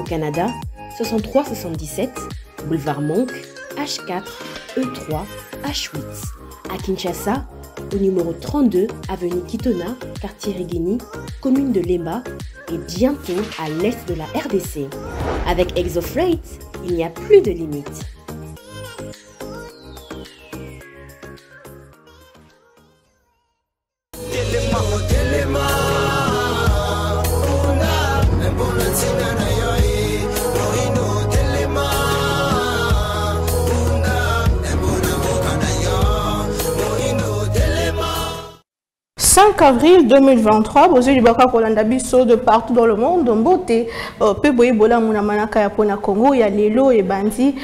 Au Canada, 6377, boulevard Monk, H4, E3, H8. À Kinshasa, au numéro 32, avenue Kitona, quartier Rigini, commune de Lemba, et bientôt à l'est de la RDC. Avec Exo Freight, il n'y a plus de limite. Avril 2023, bozo libaka kolanda biso de partout dans le monde, mbote pe boyebola muna manaka ya pona Congo ya lelo et bandi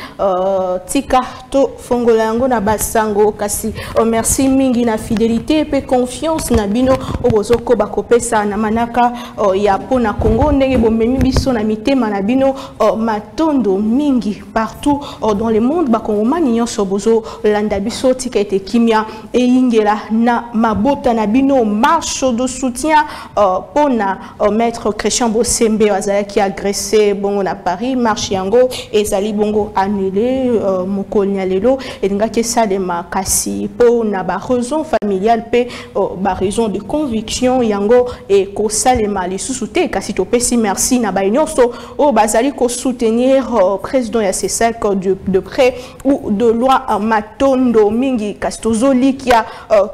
tika to fongola yango na basango kasi. Merci mingi na fidélité pe confiance na bino obozo ko bakopesa na manaka ya pona Congo ndenge bomemi biso na mitema na bino matondo mingi partout dans le monde bakongo maniyo so bozo landa biso tika ete kimia e ingela na mabota na bino marche de soutien pour maître Christian Bosembe qui a agressé Bongo à Paris, marche yango et Zali Bongo annulé Mokonyalelo et ngaki ça de makasi pour na ba raison familiale pe ba raison de conviction yango et ko salema les sousouté kasi to pe si merci na ba nyonso o bazali ko soutenir président ya CESSAC de près ou de loi matondo mingi kasi tozoli qui a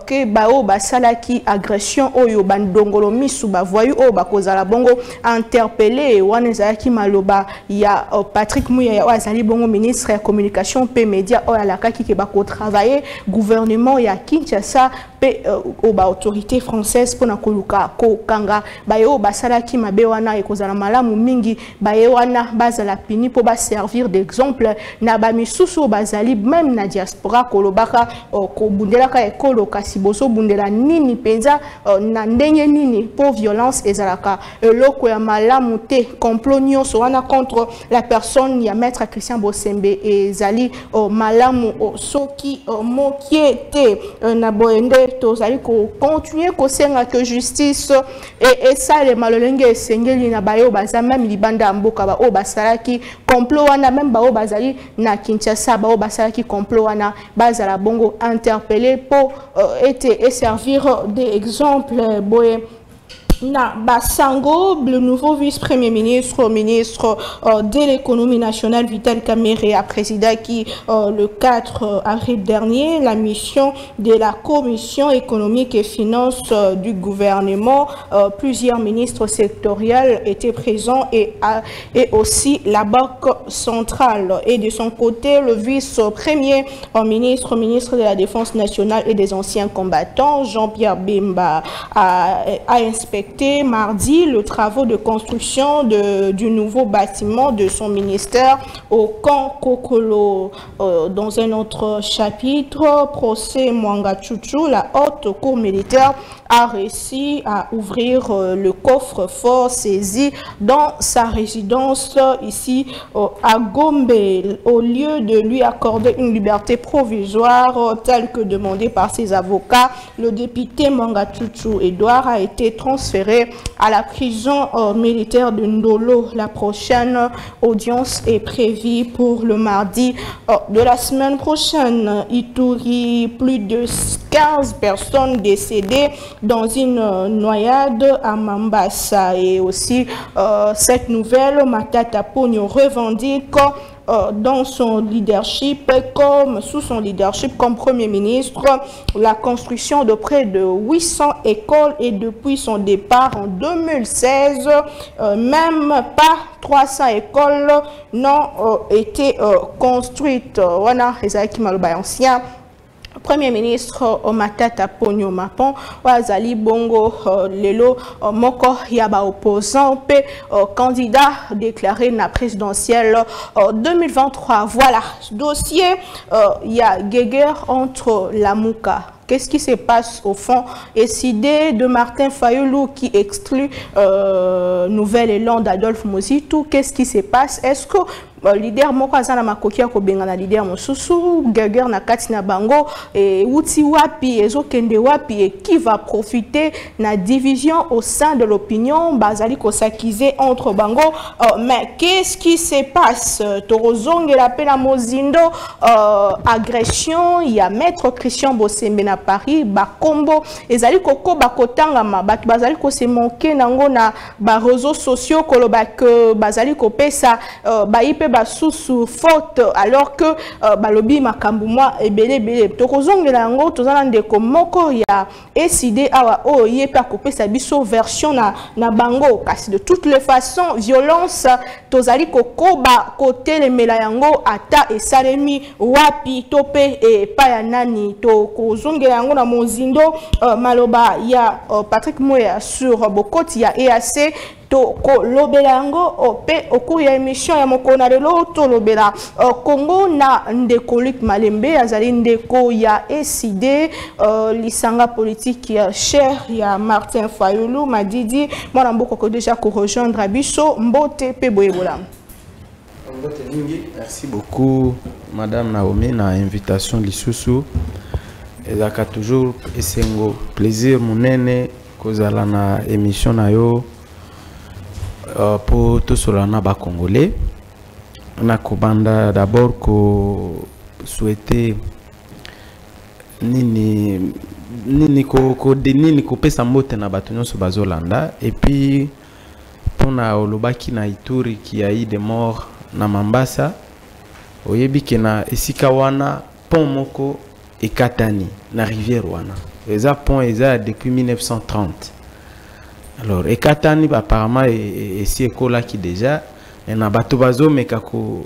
ke bao basala ki agression oyo bandongolo misu bavoyu o bakozala bongo interpellé wanezala ki maloba ya Patrick Mouya azali bongo ministre ya communication pe média o alaka ki ke bako travailler gouvernement ya Kinshasa pe o ba autorité française pona koluka ko kanga bayo basala ki mabe wana ekozala malamu mingi baye wana bazala pini po ba servir d'exemple na ba misusu bazali même na diaspora kolobaka ko bundela ka ekolo kasi boso bundela nini penza na ndenye nini pour violence ezalaka eloko ya malamu te complot nyonso wana contre la personne ya maître Christian Bosembe ezali malamu soki mokie te na boende tozali ko continuer ko senga que justice et ça les malolenge sengeli na bayo baza même libanda mboka ba o basalaki complot wana même ba o bazali na Kinshasa ba o basalaki complot wana bazala bongo interpeller pour et servir des exemples boy na basango le nouveau vice-premier ministre ministre de l'économie nationale Vital Kamerhe a présidé qui le 4 avril dernier la mission de la commission économique et finance du gouvernement. Plusieurs ministres sectoriels étaient présents et aussi la banque centrale et de son côté le vice-premier ministre de la défense nationale et des anciens combattants Jean-Pierre Bemba a inspecté mardi le travaux de construction du nouveau bâtiment de son ministère au camp Kokolo. Dans un autre chapitre, procès Mwangachuchu, la haute cour militaire a réussi à ouvrir le coffre-fort saisi dans sa résidence ici à Gombe au lieu de lui accorder une liberté provisoire telle que demandée par ses avocats. Le député Mwangachuchu Edouard a été transféré à la prison militaire de Ndolo. La prochaine audience est prévue pour le mardi de la semaine prochaine. Ituri, plus de 15 personnes décédées dans une noyade à Mambasa. Et aussi cette nouvelle, Matata Pugno revendique dans son leadership, sous son leadership comme Premier ministre, la construction de près de 800 écoles et depuis son départ en 2016, même pas 300 écoles n'ont été construites. Voilà, les anciens Premier ministre Matata Pugno Mapon Wazali Bongo Lelo Moko Yaba opposant P candidat déclaré na présidentielle 2023. Voilà, dossier il y a guerre entre la Mouka. Qu'est-ce qui se passe au fond? Et l'idée de Martin Fayulu qui exclut Nouvel Élan d'Adolphe Muzito, qu'est-ce qui se passe? Est-ce que leader Mokwazana Makokia Kobengana, leader Mosusu, Gager Nakatina Bango, et Uti Wapi, Ezo Kende Wapi, et qui va profiter de la division au sein de l'opinion, Bazali Kosakizé entre Bango. Mais qu'est-ce qui se passe? Torozong et la Pena Mozindo, agression, il y a maître Christian Bosembe à Paris, Bakombo, Ezali Koko Bakotangama, Bazali Kose Monke, Nangona, Barozo Socio, Kolobak, Bazali Kopesa, Baïpe sous faute alors que balobi makambu moi et belé tokozonge lango tozana ndeko moko ya eside awa o ye pa couper sa biso version na bango kasi de toutes les façons violence tozali kokoba côté le melayango ata et salemi wapi tope et pa ya nani tokozonge lango na mozindo maloba ya Patrick Mouya sur bokoti ya EAC ko lobelango ope okuya émission ya mokona lelo to lobela Congo na ndekolik malembe azali ndeko ya ECD lisanga politique ya cher ya Martin Fayulu madidi mwana mboko ko déjà ko rejoindre biso mbote pe boyebola mbote ningi. Merci beaucoup madame Naomi na invitation lisusu ezaka toujours esengo plaisir monene kozala na émission na yo. Pour tout cela, on a congolais. On a d'abord souhaité ni pesa mbote na bato nyonso bazolanda et puis pona olobaki na ituri qui a eu des morts na Mambasa oyebi ke na esika wana pont moko ekatani na rivière wana eza pont eza depuis 1930. Alors, Ekatani, apparemment, et si Ekola qui déjà, et Nabatobazo, mais Kako,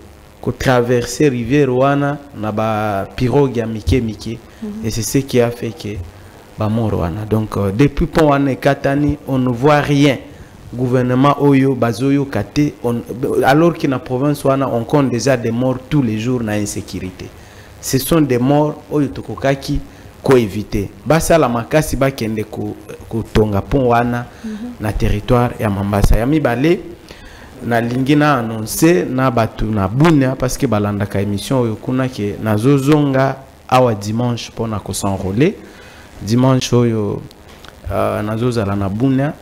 traverser la rivière Rwanda, Naba pirogue à Mike, et c'est ce qui a fait que Bamon Rwanda. Donc, depuis Pont Wana Ekatani, on ne voit rien. Gouvernement Oyo, Bazoyo, Kate, alors que dans la province Wana, on compte déjà des morts tous les jours dans l'insécurité. Ce sont des morts Oyo Tokokaki. Éviter basala makasi bakende ko tonga pont wana na territoire ya Mambasa ya mibale na lingi na annoncer na batu na Bunia parce que balanda ka émission oyo kuna ke na zozonga awa dimanche pona ko s'enrôler dimanche oyo na zozala na Bunia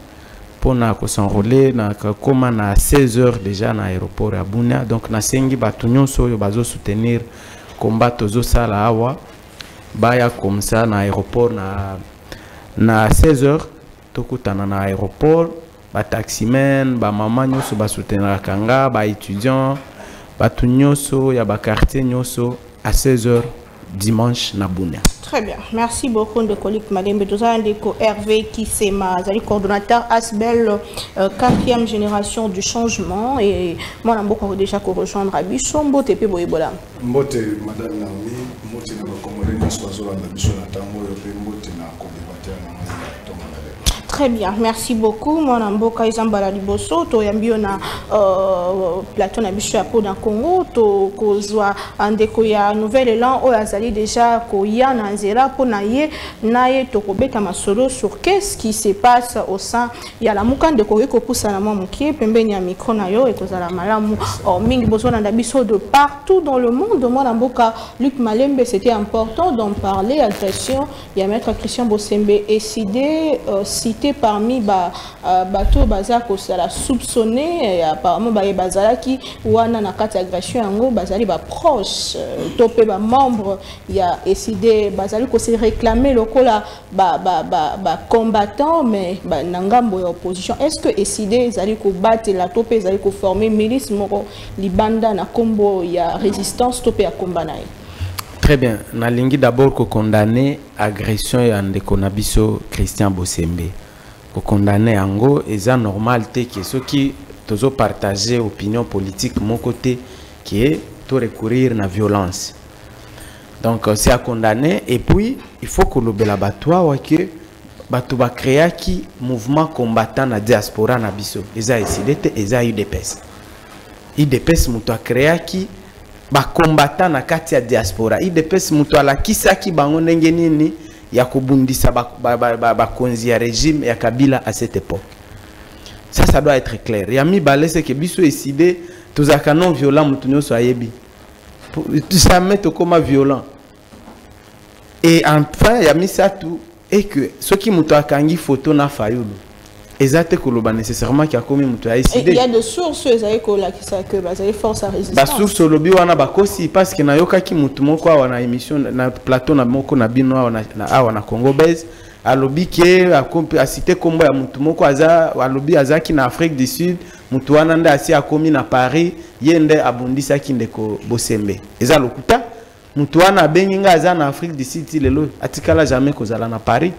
pona ko s'enrôler na koma na 16h déjà na aéroport ya Bunia donc na sengi batu nyonso oyo bazo soutenir combat tozo sala awa baya comme ça na aéroport na 16h tokutana na aéroport ba taximen ba mama nyoso ba soutenir kanga ba étudiant ba tunyoso ya ba quartier nyoso à 16h dimanche na Bunia. Très bien, merci beaucoup de collègues madame Betozan Deko Hervé Kisséma, Zali coordonnateur Asbel 4e génération du changement et moi n'a beaucoup déjà qu'on rejoindre à Bichombo TP Boyebola. Mbote madame Naomi, mbote na Congolais na sozola na biso na tango yo pe mbote na combattre na Congolais. Très bien, merci beaucoup. Moi n'a beaucoup Izambala Liboso to yambio na plateau na biso apo dans Congo to kozwa andeko ya Nouvel Élan o azali déjà ko yana pour naie tokobeta masolo sur qu'est-ce qui se passe au sein il y a la mukande koriko poussa na mamukie pembeni ya micro na yo ekozala malamu mingi bozona ndabiso de partout dans le monde moi na mboka Luc Malembe c'était important d'en parler agression il y a maître Christian Bosembe décidé cité parmi bato bazako sala soupçonné apparemment ba bazala qui wana na kati agression yango bazali ba proche topé ba membre il y a décidé bazali ko se réclamer lokola ba combattant mais na ngambo ya opposition est-ce que décidé zali ko battre la topé zali ko former milice moko libanda na kombo ya résistance topé ya kombanaye. Très bien, na lingi d'abord ko condamner agression ya ndeko na biso Christian Bosembe. Ko condamner yango eza normal te que ceux qui tozo partager opinion politique mon côté qui est to recourir na violence. Donc c'est à condamner. Et puis il faut que le belabatoire que bato ba créer qui mouvement combattant na diaspora na biso eza esidete eza UDPS. IDPS muto a créer qui ba combattant na kati ya diaspora. IDPS muto ala kisaki bango ndenge nini ya kobundisa ba konzi ya régime ya Kabila à cette époque. Ça ça doit être clair. Yami balé c'est que biso esidé tozaka non violent muto nyo soyebi. Ça met au coma violent. Et enfin yami ça tout. Et que ceux qui m'ont kangi photo na Fayulu, exactement que nécessairement qui a commis m'ont il y a des sources que bah force à résister. Bah source lobby wana bakosi parce que na yoka ki mutumo kwa wana émission na plateau na moko na bino wana Congo base a lobby qui a cité combo ya mutumo kwa za a lobby azaki na Afrique du Sud mutu wana nda asi a commis na Paris yende abundisa kindeko Bosembe eza lokuta. Mutuana benginga aza na Afrique du Sud lelo atikala jamais kozala na Paris.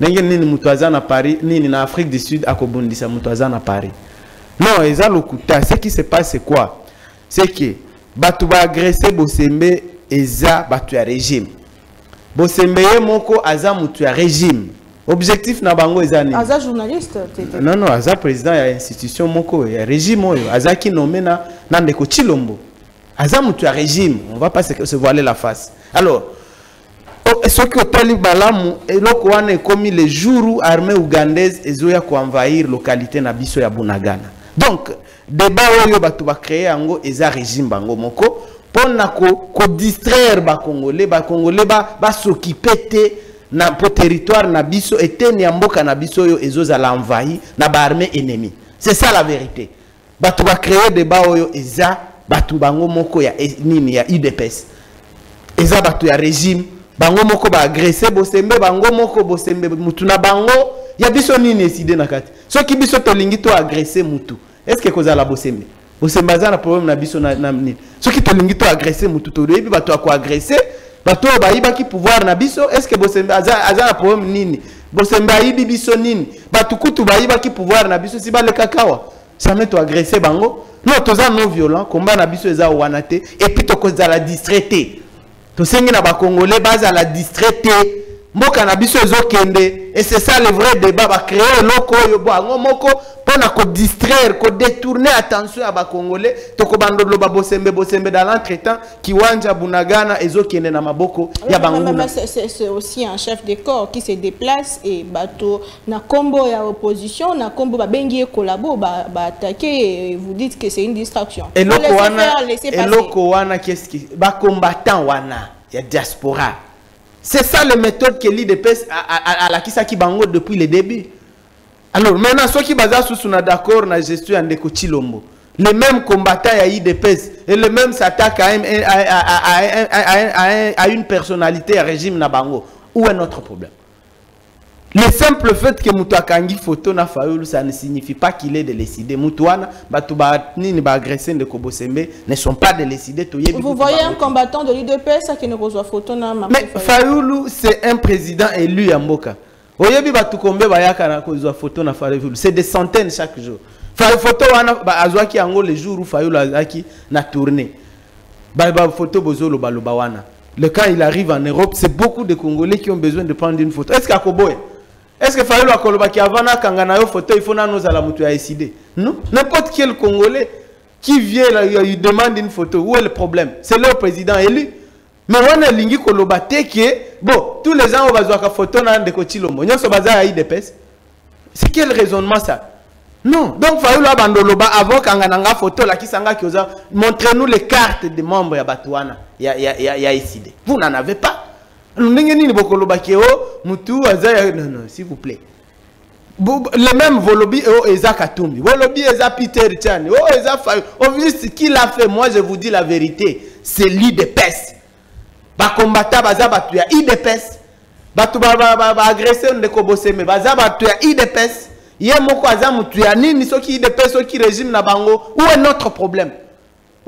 Ndenge nini mutuaza na Paris nini na Afrique du Sud akobondisa mutuaza na Paris. Non, eza lokuta. Ce qui se passe c'est quoi? C'est que batu ba agresser Bosembe eza batu ya régime. Bosembe ye moko aza mutu ya régime. Objectif na bango eza nini? Aza journaliste. Non non, aza président ya institution moko ya régime oyo. Aza ki nommé na ndeko Chilombo. Azam tu as régime, on va pas se voiler la face. Alors, ce que Talibalam et l'Okoan est commis les jours où l'armée ougandaise et Zoya ko envahir localité Nabiso ya Bunagana. Donc, débat où batu ba créer ango eza régime bango moko pour nako ko distraire ba Congolais, ba s'occuper té na po territoire Nabiso et té niamboka Nabiso yo ezo za l'envahir na ba armée ennemie. C'est ça la vérité. Batu ba créer débat où eza batu bango moko ya nini ya IDPS eza batu ya régime bango moko ba agresser Bosembe bango moko Bosembe mutu na bango ya biso nini eside na kati soki biso tolingi to agresser mutu est-ce que kozala Bosembe Bosembe aza na problème na biso na nini soki tolingi to agresser mutu to lebi batu akwa agresser batu bayiba ki pouvoir na biso est-ce que Bosembe aza na problème nini Bosembe ayibi biso nini batu kutu bayiba ki pouvoir na biso si ba le kakawa jamais to agresser bango. Non, tous les non-violents, combat n'abusent les ouanate et puis tous la distraité. Tous ceux qui n'abas congolais base à la distraité. Moi, cannabis les okende et c'est ça le vrai débat. Va créer loko yobo ango moko pour na ko distraire, ko détourner attention à bas congolais. Toko bando loba Bosembe dans l'entretemps qui wanja Bunagana et okende na maboko ya banguna. C'est aussi un chef de corps qui se déplace et bato na combo ya opposition na combo ba bengier collabo ba attaquer et vous dites que c'est une distraction. Et loko wana qu'est-ce qui ba combattant wana ya diaspora. C'est ça la méthode que l'IDPS a la Kisaki Bango depuis le début. Alors maintenant, ceux qui sont d'accord na gestion de Kochilombo, les mêmes combattants à l'IDPS et les mêmes s'attaquent à une personnalité, à un régime na Bango. Où est notre problème? Le simple fait que Moutakangi photo na Fayulu, ça ne signifie pas qu'il est de l'ECD. Moutouana, Batouba, ni agressé de Kobosembe, ne sont pas de l'ECD. Vous voyez un combattant de l'IDPS qui ne reçoit photo na mais Fayulu, c'est un président élu à Mouka. Oyebi Batoukombe, Bayaka, na reçoit photo na Fayulu. C'est des centaines chaque jour. Photo wana Azwaki Ango, le jour où Fayulu Azaki n'a tourné. Ba photo Bozolo Balobawana. Le cas il arrive en Europe, c'est beaucoup de Congolais qui ont besoin de prendre une photo. Est-ce qu'à Koboé? Est-ce que Fayulu a kolobaki avant na yo photo il faut na nous à la mutu ya décider. Non, n'importe quel Congolais qui vient là il demande une photo. Où est le problème? C'est le président élu. Mais on a lingi kolobate que bon, tous les gens on va jouer ka photo na ndeko Chilombo. Nyonso baza ya IDPS. C'est quel raisonnement ça? Non, donc Fayulu abandoloba avant kangana nga photo la kisanga kioza montrez-nous les cartes des membres ya Batuana ya décider. Vous n'en avez pas. Non, s'il vous plaît. Le même Volobi et Eza Katumbi. Volobi Eza Peter Chan. Obvious qui l'a fait, moi je vous dis la vérité. C'est l'IDPS. Ba combattant baza batuya IDPS. Batu ba agresser on de Kobosembe. Baza batuya IDPS. Yemoko aza mutuya nini soki IDPS soki régime na bango. Où est notre problème?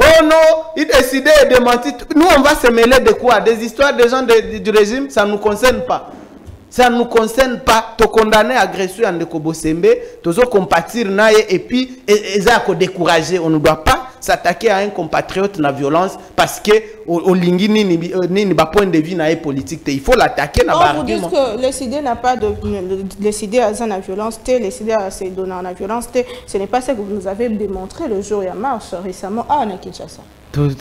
Oh non, il décidait de mentir. Nous, on va se mêler de quoi? Des histoires des gens du régime, ça ne nous concerne pas. Ça ne nous concerne pas. Te condamner à agresser en Bosembe, te compatir, et puis, et ça, décourager. On ne doit pas s'attaquer à un compatriote na violence parce que on lingi ni ba point de vue na politique, il faut l'attaquer na ba argument. On vous dit que le CD n'a pas de le CD a la violence, le CD a ses donnant la violence, ce n'est pas ça que vous avez démontré le jour de la marche récemment à Kinshasa.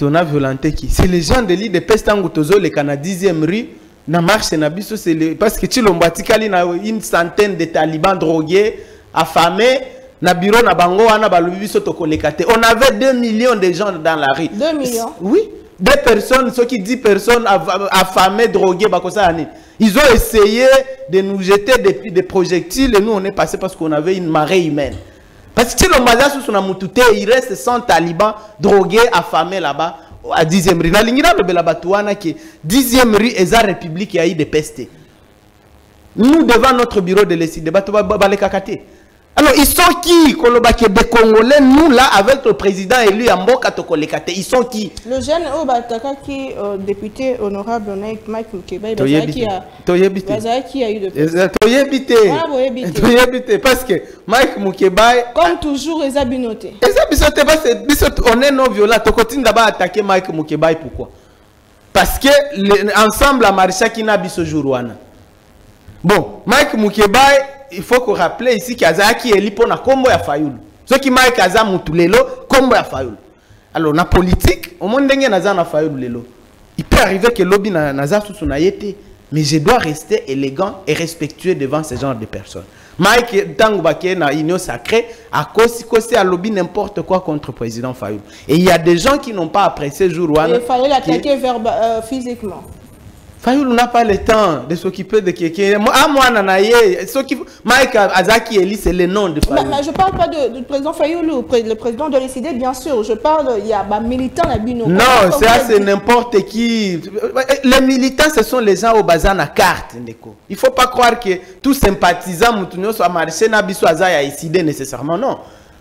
On a violenté qui? C'est les gens de l'IDPS Tangutozo, les Canadiens rue. Na marche na biso c'est parce que Tshilombatikali na une centaine de talibans drogués, affamés, na bureau na bango wana balobi biso tokolekate. On avait 2 millions de gens dans la rue. 2 millions. Oui, 2 personnes, ceux qui 10 personnes affamées, droguées bakosa ani. Ils ont essayé de nous jeter des projectiles et nous on est passé parce qu'on avait une marée humaine. Parce que Tshilombaza sous na mutute, il reste 100 talibans drogués, affamés là-bas. À 10e rue, na lingira bela batuana qui 10e rue et la République a eu des pestes. Nous devant notre bureau de l'ESI, de bato balé kakate. Alors ils sont qui Koloba Québec Congolais, nous là avec le président élu à Mboka Tokolekate, ils sont qui? Le jeune Obataka qui député honorable Mike Mukebayi qui a eu de pestes. Toyebité parce que Mike Mukebayi comme toujours les abinoté. Les abinoté parce que on est non violent, on continue d'abord à attaquer Mike Mukebayi pourquoi? Parce que ensemble à Marisha qui n'a biso jourouana. Bon, Mike Mukebayi il faut qu'on rappelle ici qu'Azaki est libre na combo ya Fayulu. Ceux qui marquent Azam Moutulelo, combo ya Fayulu. Alors na politique, au monde dernier Nazan na Fayulu lelo. Il peut arriver que lobby Nazar sous son aïeté, mais je dois rester élégant et respectueux devant ce genre de personnes. Mike Tangoubake na union sacrée a cosé à lobby n'importe quoi contre président Fayulu. Et il y a des gens qui n'ont pas apprécié jour où il fallait l'attaquer physiquement. Fayulu n'a pas le temps de s'occuper de quelqu'un. Moi, Nanaye, Mike Azaki Eli, c'est le nom de Fayulu. Mais je ne parle pas du président Fayulu, le président de l'ICD, bien sûr. Je parle, il y a militant à Bino. Non, c'est n'importe qui. Les militants, ce sont les gens au bazar na carte. Il ne faut pas croire que tout sympathisant, Moutounio, soit marché, Nabiso Azaya ICD nécessairement. Non.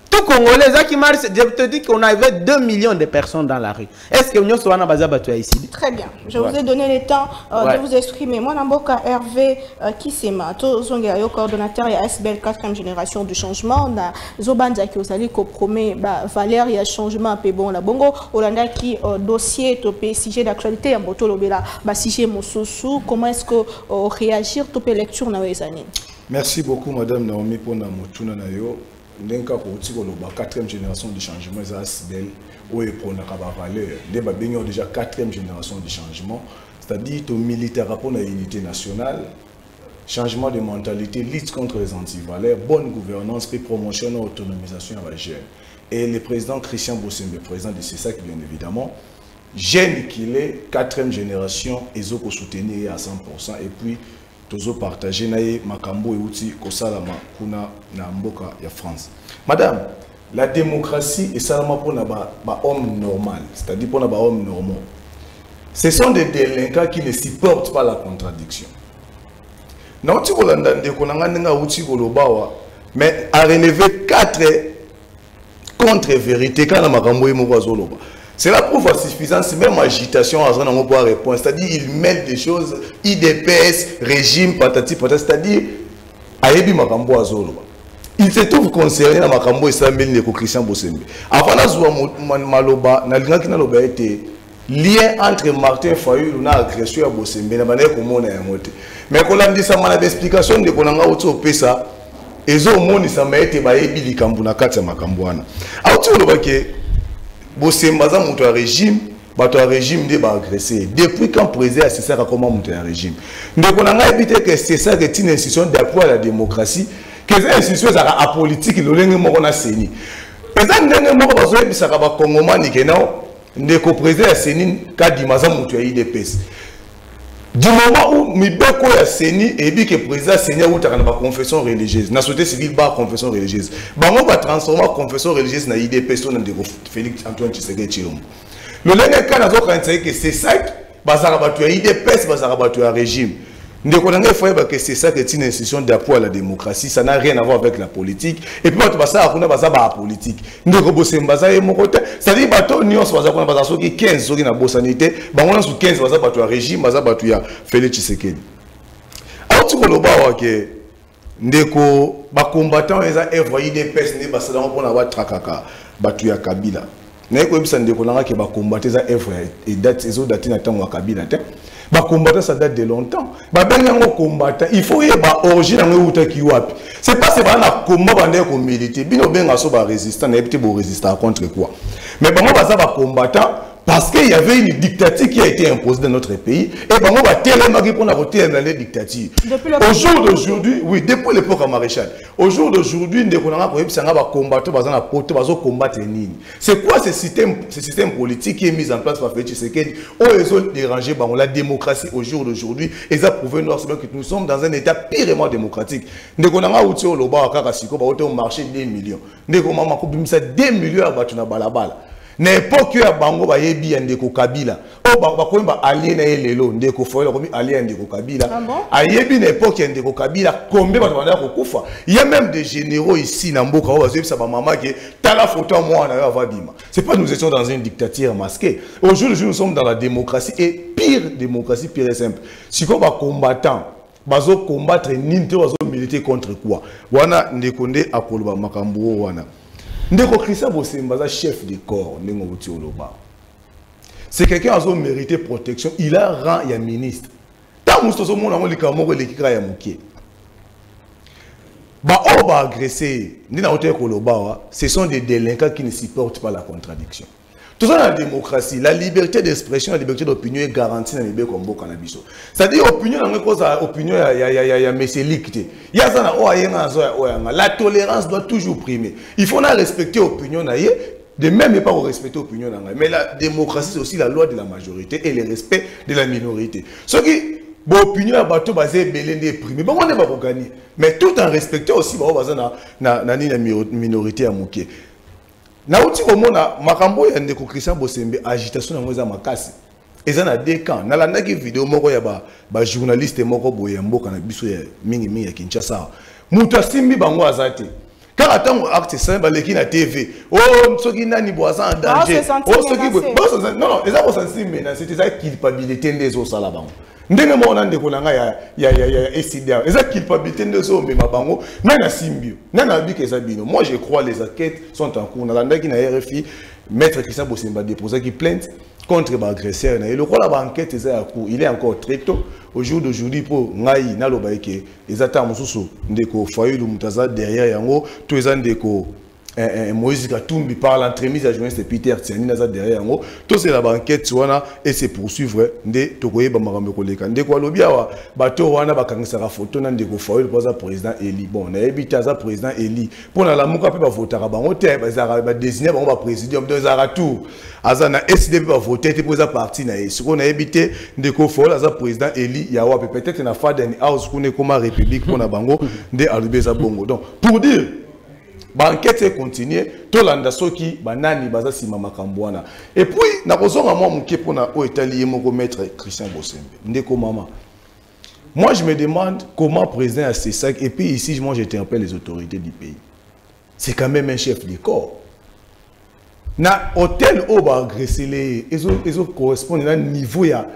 Tout Congolais, ça qui marche, je te dis qu'on avait 2 millions de personnes dans la rue. Est-ce que nous sommes ici? Très bien. Je vous ai donné le temps de vous exprimer. Moi, Namboka Hervé Kisséma, coordonnateur et ASBL 4e génération du changement. Na Zobanza qui osali ko promet Valère il y a changement peu bon la bongo. Olanda qui dossier topé sujet d'actualité en botolobela ba sujet mosusu. Comment est-ce que réagir topé lecture na wezani? Merci beaucoup madame Naomi pour na mutuna na yo. N'enka ko tiko loba 4e génération du changement za sibel o epona ka ba valeur de ba benyo déjà 4e génération du changement, c'est-à-dire to militaire rapport à l'unité nationale, changement de mentalité, lutte contre les antivaleurs, bonne gouvernance et promotion de l'autonomisation à la jeune. Et le président Christian Bosembe, président de CESSAC bien évidemment, jeune qu'il est 4e génération ezo ko soutenir à 100% et puis tozo partager nae makambo euti kosalama kuna na mboka ya France. Madame, la démocratie est salama pour na ba homme normal, c'est-à-dire pour na ba homme normaux. Ce sont des délinquants qui ne supportent pas la contradiction. Na uti kolanda ndeko nanga nga uti kolobawa, mais a relevé 4 contre-vérités kana makambo moko azoloba. Cela prouve à suffisance, même agitation à son pour répondre. C'est-à-dire, ils mêlent des choses, IDPS, régime, patati, patati. C'est-à-dire, Ayebi Makambo Azolo. Il se trouve concerné à Makambo et Samuel Neko Christian Bosembe. Avant la Zoua Maloba, Nalgankinaloba était lien entre Martin Fayulu et l'agression à Bosembe. Mais quand on dit ça, on a des explications de Konanga Otopé ça. Et ça, on a été Ayebi Likambuna Katsa Makambouana. Alors, tu vois que. Bosembe a un régime, un régime de agressé. Depuis quand le président a comment monter un régime. Donc on a évité que c'est ça qui est une institution d'appui à la démocratie, que cette institution est apolitique, le lendemain on a CENI. Et ça, le président a CENI, quand il m'a monté à IDPS. Du moment où Mibeko ya CENI et que le président CENI a une confession religieuse, la société civile a une confession religieuse, on va transformer la confession religieuse dans l'IDPS, Félix Antoine Tshisekedi. Le dernier cas, c'est que c'est ça qui a l'IDPS, c'est un régime. Nous avons dit que c'est ça qui est une institution d'appui à la démocratie, ça n'a rien à voir avec la politique. Et puis, on a dit ça, on a dit ça, la politique. Nous avons dit que c'est un côté. C'est-à-dire que nous avons dit que 15 dans la sanité, nous avons dit que 15 dans le régime, nous avons dit que Félix Tshisekedi. Alors, tu vois que les combattants, ils ont envoyé des personnes, ils ont dit que c'est un peu de Kabila. ça date de longtemps. Il faut y avoir origine c'est pas combat contre quoi. Mais combattant parce qu'il y avait une dictature qui a été imposée dans notre pays et on va tellement répondre à la dictature. Au jour d'aujourd'hui, oui, depuis l'époque à Maréchal, au jour d'aujourd'hui, on va combattre. C'est quoi ce système politique qui est mis en place par Félix Tshisekedi? Ils ont dérangé la démocratie au jour d'aujourd'hui et ça prouve que nous sommes dans un état purement démocratique. Nous avons au marché 2 millions. Nous avons 2 millions à battre dans la balle. N'importe qui a bango ba yebi ndeko Kabila o ba ko ba allié na elelo ndeko foyo ko mi allié ndeko Kabila a yebi n'importe qui ndeko Kabila combien ba tanda ko kufa il y a même des généraux ici na mboka o ba yebi sa ba mama ke tala photo moi na va bima c'est pas nous étions dans une dictature masquée aujourd'hui nous sommes dans la démocratie et pire démocratie pire et simple si ko ba combattant bazo combattre ninto bazo militer contre quoi wana ndekonde akoloba makambo wana Ndeko Christian Bosembe, chef de corps, c'est quelqu'un qui a mérité protection. Il a rang, il y a ministre. Tant que nous avons les Cameroun et les Kikaya Mouké, on va agresser. Ce sont des délinquants qui ne supportent pas la contradiction. Tout ça dans la démocratie, la liberté d'expression, la liberté d'opinion est garantie dans les pays comme cannabis. C'est-à-dire l'opinion, la tolérance doit toujours primer. Il faut respecter l'opinion, de même pas respecter l'opinion. Mais la démocratie, c'est aussi la loi de la majorité et le respect de la minorité. Ce qui l'opinion bateau basé belé primé bon on est pas pour gagner mais tout en respectant aussi la minorité à Mouké. Naouti omona makambo ya ndeko Christian Bosembe agitation na moza makasi eza na deux camps na landaki vidéo moko ya ba journaliste moko boya mboka na biso ya mingi mingi ya Kinshasa muta simbi bango azate kaka tango acte sain ba leki na TV oh msoki nani boza en danger oh soki non eza ko sensible na c'est ça culpabilité ndezo sala bango ndenge mo na ndeko langa ya SDA eza culpabilité ndezo mais mabango nana simbio nana bi ke sabino moi je crois les enquêtes sont en cours na ndeki na RFI maître Christian Bosembe déposer qui plainte contre l'agresseur na le quoi la enquête est en cours il est encore très tôt au jour d'aujourd'hui pour ngai na loba ke ezata mususu ndeko Fayulu mutaza derrière yango tous les ndeko Moïse Katumbi par l'entremise à journaliste Peter Tiani naza derrière yango tout c'est la banquette wana et c'est poursuivre nde tokoye ba makambe koleka nde ko lobia wa bato wana bakangisa ka photo na ndeko Fayulu pour za président Elie bon na ebita za président Elie pour na la muka pe ba voter ka bango te ba za ba désigner bango ba président de za tour azana SDP ba voter te pour za parti na yesu ko na ebité ndeko Fayulu za président Elie ya wa peut-être na Faden House ko ne koma république pour na bango nde alubé za bongo donc pour dire l'enquête est continuée, tout l'andasso qui banani baza sima makambwana. Et puis, na kozonga moi mouké pona o etali moko maître Christian Bosembe. Ndeko mama. Moi je me demande comment président à CESSAC et puis ici moi j'interpelle les autorités du pays. C'est quand même un chef de corps. Na hôtel o ba agresser les ezo correspondent na niveau ya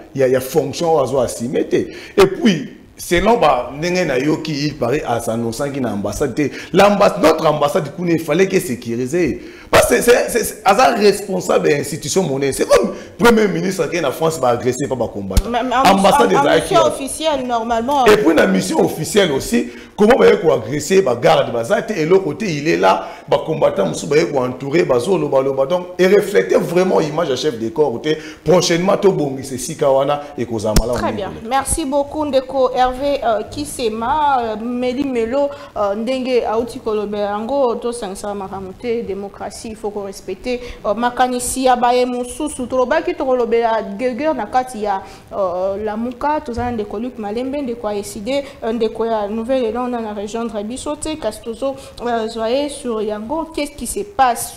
fonction azo asimete. Et puis selon Nengenayoki, il paraît à San Osan qui est l'ambassade. Notre ambassade, il fallait qu'elle sécurisée. Parce que c'est responsable de l'institution monnaie. C'est comme le Premier ministre qui est en France, va agresser, pas combattre. L'ambassade des Haïtiens. Mission officielle, normalement. Et puis, la mission officielle aussi, comment va être agressé, va garder, va zate, et l'autre côté, il est là, va combattre, va être entouré, va zolo, va loba. Donc, et refléter vraiment l'image à chef de corps. Prochainement, tout bongi, c'est Sikawana et Kozamala. Très bien. Merci beaucoup, Ndeko Hervé Kisséma, Meli Melo, Ndenge Aouti Koloberango, tout ça, ça m'a ramonté, démocratie, il faut qu'on respecte. Makanisi, Abaye Moussou, Soutroba, qui Tolobera, Geger, Nakatia, la Mouka, tout ça, Ndeko Luc Malembe, Ndeko Aïside, Ndeko Nouvelle-Élan, dans la région de Rabisote, Castozo, Zoé, sur Yango, qu'est-ce qui se passe?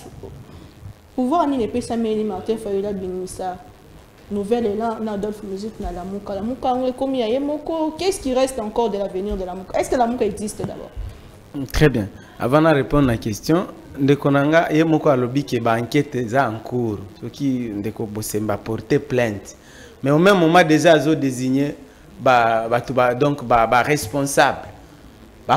Pouvoir, ni les Pessa Meli Martin Fayulu Binissa. Nouvelle est là, Adolphe Muzito, na la Mouka. La Mouka, on est commis à Yemoko. Qu'est-ce qui reste encore de l'avenir de la Mouka? Est-ce que la Mouka existe d'abord? Très bien. Avant de répondre à la question, Ndekonanga, Yemoko a lobby qui est enquête en cours. Ce qui Ndeko Bosembe a porté plainte. Mais au même moment, déjà, ils ont désigné responsable,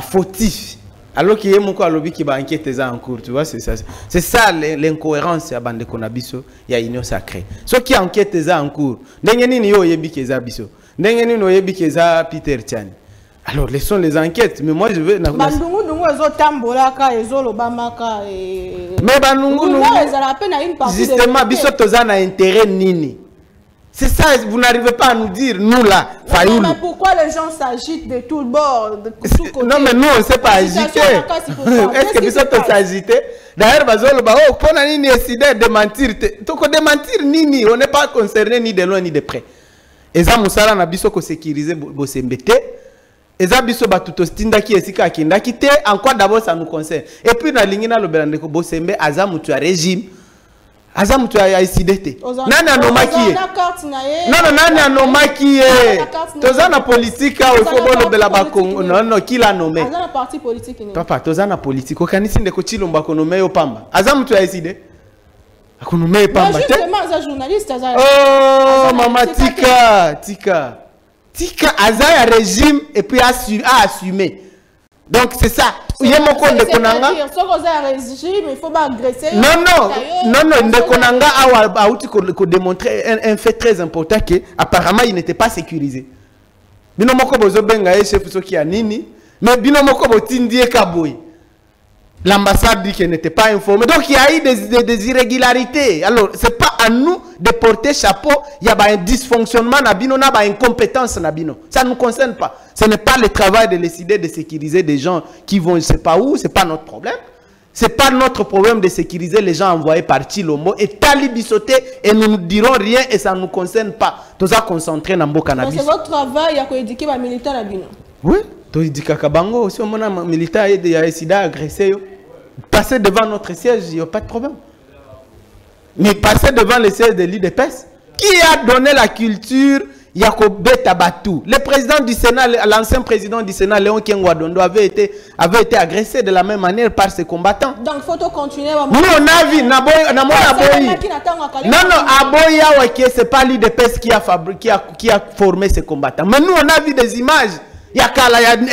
fautif. alors qu'il y a mon lobby qui va enquêter en cours, tu vois, c'est ça. C'est ça l'incohérence à bande konabiso, il y a union sacrée. Ceux qui enquêtent en cours, n'engeni ni yo yebi keza biso, n'engeni no yebi keza Peter Chan. Alors laissons les enquêtes, mais moi je veux mais banungu nous justement biso tozana intérêt nini. C'est ça, vous n'arrivez pas à nous dire, nous là, Fayulu. Mais pourquoi les gens s'agitent de tous bords, de tous côtés? Non, mais nous, on ne sait pas agiter. Est-ce que vous êtes agité? D'ailleurs, on a une idée de mentir. Donc, on démentir, nini, on n'est pas concerné ni de loin ni de près. Et ça, Moussala n'a pas sécurisé Bosembe. Et ça, Bisso Batutostinda qui est ici, qui était encore d'abord, ça nous concerne. Et puis, dans l'ingéna, le Berandeko Bosembe, Azam, tu as régime. Azam tu as décidé. Nani anomakié. Nani anomakié. Tozana politique au Fobo de la Bakongo. Non non qui l'a nommé. Azana parti politique. Papa tozana politique. Okanisi ndeko chilomba konomé yo pamba. Azam tu as décidé. Akonomé pamba. Justement za journaliste za. Oh mama tika azaya régime et puis a assumé. Donc c'est ça. Il y a mon compte de Konanga. Il faut pas agresser. Non, de Konanga a démontré un fait très important que apparemment il n'était pas sécurisé. Binomoko bozo bengaye chef soki anini, mais binomoko botindie kaboy. L'ambassade dit qu'elle n'était pas informée. Donc il y a eu des irrégularités. Alors c'est pas à nous de porter chapeau. Il y a un dysfonctionnement, il y a une incompétence. Ça ne nous concerne pas. Ce n'est pas le travail de décider de sécuriser des gens qui vont je ne sais pas où. Ce n'est pas notre problème. Ce n'est pas notre problème de sécuriser les gens envoyés par Chilombo et talibisoté et nous ne dirons rien et ça ne nous concerne pas. Tout ça concentré dans le cannabis. C'est votre travail à éduquer les militaires. Oui. Tu dis Kakabango, si on militaire a sida agressé, passer devant notre siège, il n'y a pas de problème. Mais passer devant le siège de l'IDPS, qui a donné la culture Yacob Tabatou? Le président du Sénat, l'ancien président du Sénat, Léon Kengo wa Dondo, avait été agressé de la même manière par ses combattants. Donc, faut continuer. Nous, on a vu, non, c'est pas l'IDPS qui a formé ses combattants. Mais nous, on a vu des images. Il y a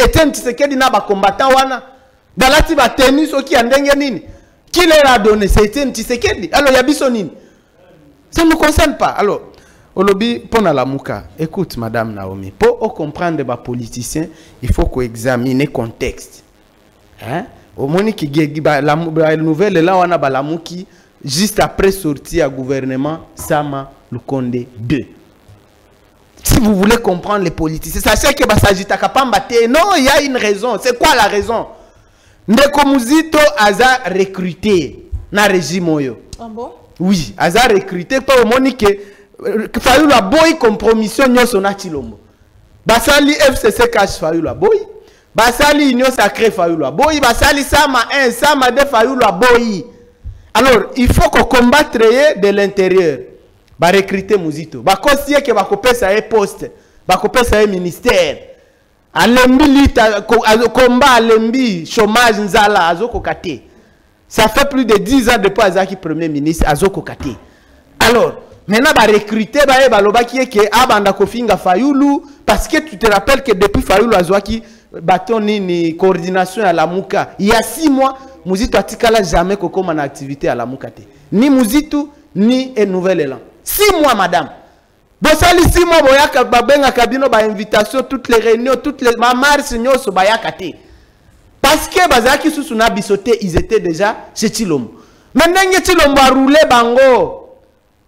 Etienne Tshisekedi n'a pas combattant wana. Dans la tiba tenue ce qui a ndengenini. Qui leur a donné? C'est Etienne Tshisekedi. Alors il y a bisonine. Ça ne nous concerne pas. Alors au lobby pona la Mouka. Écoute madame Naomi, pour comprendre les politiciens, il faut qu'on examine le contexte. Hein? Au moment qui la nouvelle là wana ba la Mouki juste après sortie à gouvernement Sama Lukonde 2. Si vous voulez comprendre les politiciens, sachez que non, il y a une raison. C'est quoi la raison? Ndeko Muzito aza recruté na régime oyo. Ah bon? Oui, aza recruté pas au monique Fayulu la boy compromission nyoso na Chilombo. Basali FCC cash Fayulu la boy. Basali Union Sacrée Fayulu la boy. Basali Sama 1, Sama 2 Fayulu la boy. Alors, il faut qu'on combatte de l'intérieur. Ba recruter Muzito. Ba conseiller que ba couper sa poste, ba couper sa ministère. Alembi lita combat alembi chômage nzala azoko kate. Ça fait plus de 10 ans depuis Azaki premier ministre azoko kate. Alors, maintenant ba recruter ba e ba lobakie que abanda kofinga Fayulu parce que tu te rappelles que depuis Fayulu Azaki baton ni coordination à la Mouka. Il y a 6 mois Muzito atikala jamais kokoma na activité à la Mouka te. Ni Muzito ni un nouvel élan. 6 mois, madame. Bosali 6 mois, boyaka babenga kabino ba invitation, toutes les réunions, toutes les mamars nyo so bayakate. Parce que bazaki sous na bisoté, ils étaient déjà chez Chilombo. Maintenant Chilombo a roulé bango.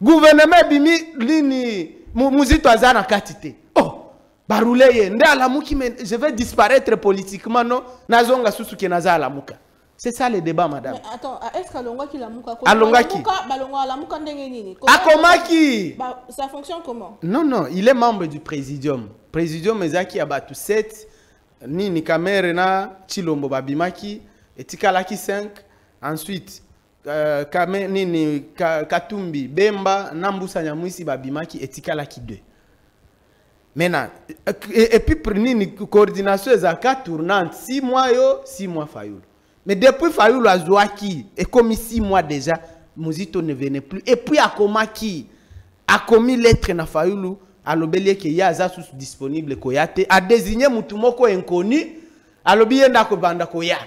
Gouvernement bimi lini Muzito azana katité. Oh, ba roulé ye ndé ala Mouki mais je vais disparaître politiquement non, nazonga sous ke naza ala Mouka. C'est ça le débat, madame. Mais attends, est-ce qu'Alongaki la Mouka? Alongaki. La Mouka ndengenini. Akomaki. Ça fonctionne comment? Non, non, il est membre du Présidium. Présidium Ezaki Abatu 7, Nini Kamerena, Chilombo Babimaki, Etikalaki 5, ensuite Nini Katumbi, Bemba, Nambusa Nyamwisi Babimaki, Etikalaki 2. Maintenant, et puis Nini coordination Ezaka tournante, 6 mois yo, 6 mois Fayulu. Mais depuis Fayulu Azouaki, et comme 6 mois déjà, Muzito ne venait plus. Et puis Akomaki a commis lettre na Fayulu à l'obélier que Yaza sous disponible Koyate, a désigné Moutumoko inconnu, à l'obélier Ndako Banda Koya.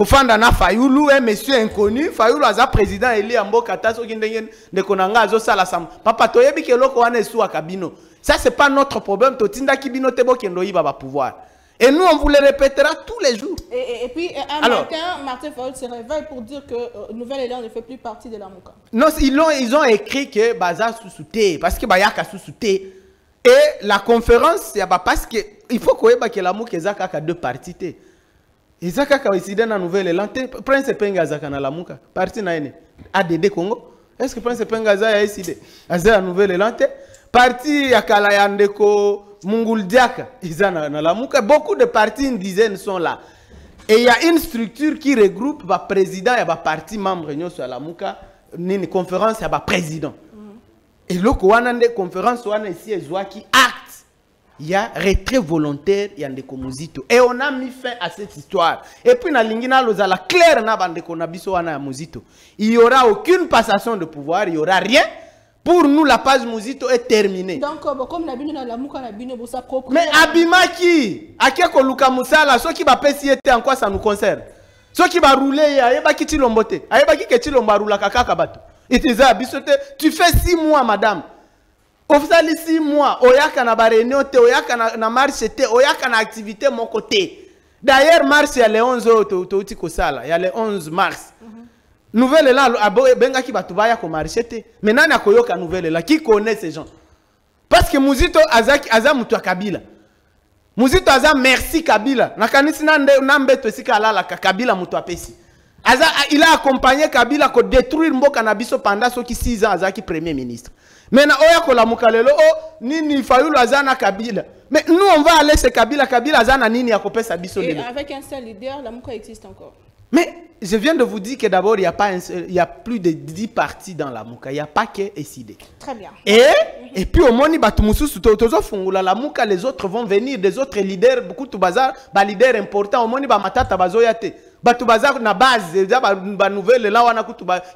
Kofanda na Fayulu, un monsieur inconnu, Fayulu aza président Elie Ambokata so kindenge de konanga azo sala sam. Papa toyebi ke loko wana esu akabino. Ça c'est pas notre problème, totinda kibino tebo kendo yiba ba pouvoir. Et nous, on vous le répétera tous les jours. Et puis, un matin, Martin Fayulu se réveille pour dire que Nouvelle Élan ne fait plus partie de la Mouka. Non, ils ont écrit que Baza sous-souté, parce que Bayaka sous-souté. Et la conférence, parce que il faut que la Mouka ait deux parties. Ils ont décidé dans la Nouvelle Élan. Prince Pengaza dans la Mouka. Parti na ene ADD Congo. Est-ce que Prince Pengaza a décidé dans la Nouvelle Élan? Parti à Kalayandeko. Munguldiaka, ils en ont la Mouka. Beaucoup de partis, une dizaine sont là. Et il y a une structure qui regroupe le président et le parti membre de la Mouka. Une conférence et le président. Et lorsque on a des conférences, on a ici des gens qui actent. Il y a retrait volontaire, il y a des Muzito. Et on a mis fin à cette histoire. Et puis, dans l'ingénieur, on a clair qu'on a biso wana Muzito. Il n'y aura aucune passation de pouvoir, il n'y aura rien. Pour nous, la page Muzito est terminée. Donc, comme la bine dans la Mouka, la bine sa propre. Mais Abimaki, à qui qu'on Luka Moussala, ceux qui va pécier, en quoi ça nous concerne? Ceux qui va rouler, Ayebaki Tilombote, Ayebaki Tilombarula Kakakabato. Et tu tu fais 6 mois, madame. Officiellement 6 mois, Oyaka na réunion, Oyaka na marche, Oyaka na activité mon côté. D'ailleurs, marche, il y a les 11 autres, il y a les 11 mars. Nouvelle Élan, Benga qui va tout baya comme marcheté. Maintenant, il y a Koyoka Nouvelle Élan. Qui connaît ces gens? Parce que Muzito Azaki Azam Moutoua Kabila. Muzito Azam merci Kabila. Nakanisina Nambe Tosika Lala Kabila Moutoua Pessi. Il a accompagné Kabila pour détruire Mboka Nabiso pendant ceux qui 6 ans Azaki Premier ministre. Maintenant, Oyako la Moukalelo, Nini Fayulu Azana Kabila. Mais nous, on va aller chez Kabila. Kabila Azana Nini Akopé Sabiso. Et avec un seul leader, la Mouka existe encore. Mais je viens de vous dire que d'abord, il y a plus de 10 partis dans la Mouka. Il n'y a pas que SID. Très bien. Et puis, au Moni Batumusu, la Mouka, les autres vont venir, des autres leaders, beaucoup de bazar, des leaders importants. Au Moni Matata Bazoyate. Batubazar na base, Nouvelle Élan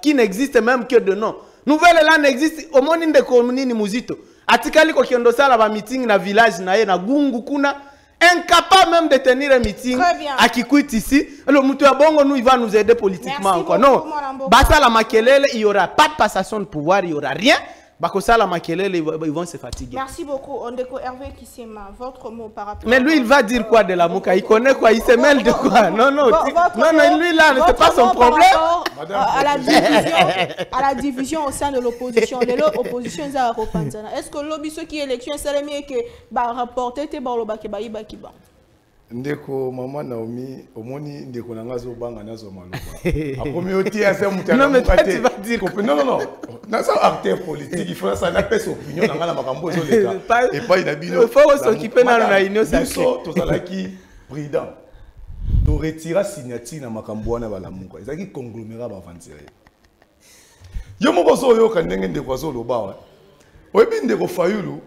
qui n'existe même que de nom. Nouvelle Élan n'existe au Moni de Komuni Muzito. Atikali Kokiondosa, la meeting na village, na Gungu Kuna. Incapable même de tenir un meeting à qui quitte ici. Le Moutoua Bongo, nous, il va nous aider politiquement encore. Non. Bata la Makelele, il n'y aura pas de passation de pouvoir, il n'y aura rien. Bakosa la Makelele, ils vont se fatiguer. Merci beaucoup. On découvre Hervé Kisséma. Votre mot par rapport. Mais lui, il va dire quoi de la Mouka? Il connaît quoi? Il se mêle de quoi? Non, non. Non, lui, là, c'est pas son problème. À la division au sein de l'opposition. De l'opposition, ils ont repensé. Est-ce que l'objet qui est élection, c'est le mieux que rapporter tes barres au bakébaï, bakiba? Ndeko maman Naomi omoni ndeko nanga zo banga nazo maluka akomi oti ase mutana. Non mais toi tu vas dire que non na ça acteur politique il faut ça na pèse opinion nanga na makambo zo leka et pas inabino il faut s'occuper na na inyo sacré to salaki prudent to retira signature na makambo wana balamuka ezaki conglomérat ba ventire yo moboso yo kandenge ndeko zo lobawa oyebi ndeko Fayulu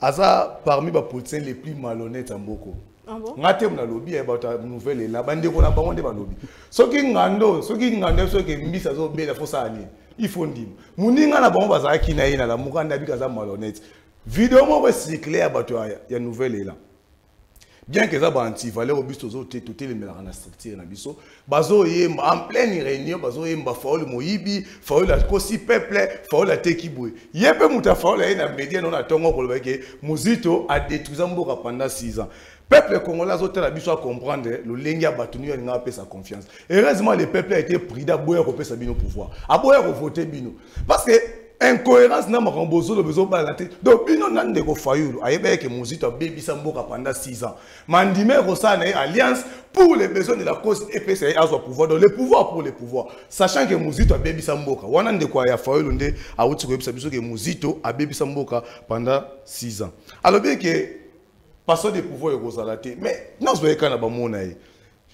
asa parmi ba politiciens les plus malhonnêtes en Boko. Ah bon? Ngate mna lobby about nouvelle et la bande ko na bangonde ba lobby. So ki ngando so ke mbisa zo bela fo sani. Ifondi. Muninga na bango bazaki na ina la mukanda bika za malhonnête. Vidéo mo recycler about ya nouvelle et là. Bien que ça ba anti valeur obisto zo te tout le melana structure na biso. Bazo yemba en pleine réunion bazo yemba faul moyibi, faul la kosi peuple, faul la tekibwe. Yepe muta faul ya na media na tongo ko lobeke Muzito a détruit mboka pendant 6 ans. Peuple congolais ont l'habitude à comprendre le linga batunu et n'a pas sa confiance. Heureusement, le peuple a été pris d'abord pour faire sa bino pouvoir. Abord pour voter bino. Parce que incohérence n'a pas rembourso le besoin de la tête. Donc bino n'a de Fayulu. Aïe que Muzito a baby samboka pendant 6 ans. Mandimé Rossa n'a alliance pour les besoins de la cause EPCI à son pouvoir. Donc le pouvoir pour le pouvoir. Sachant que Muzito a baby samboka. Wana de quoi ya Fayulu nde a outil que Muzito a baby samboka pendant 6 ans. Alors bien que passons des pouvoirs et aux alatés. Mais non, ce n'est pas le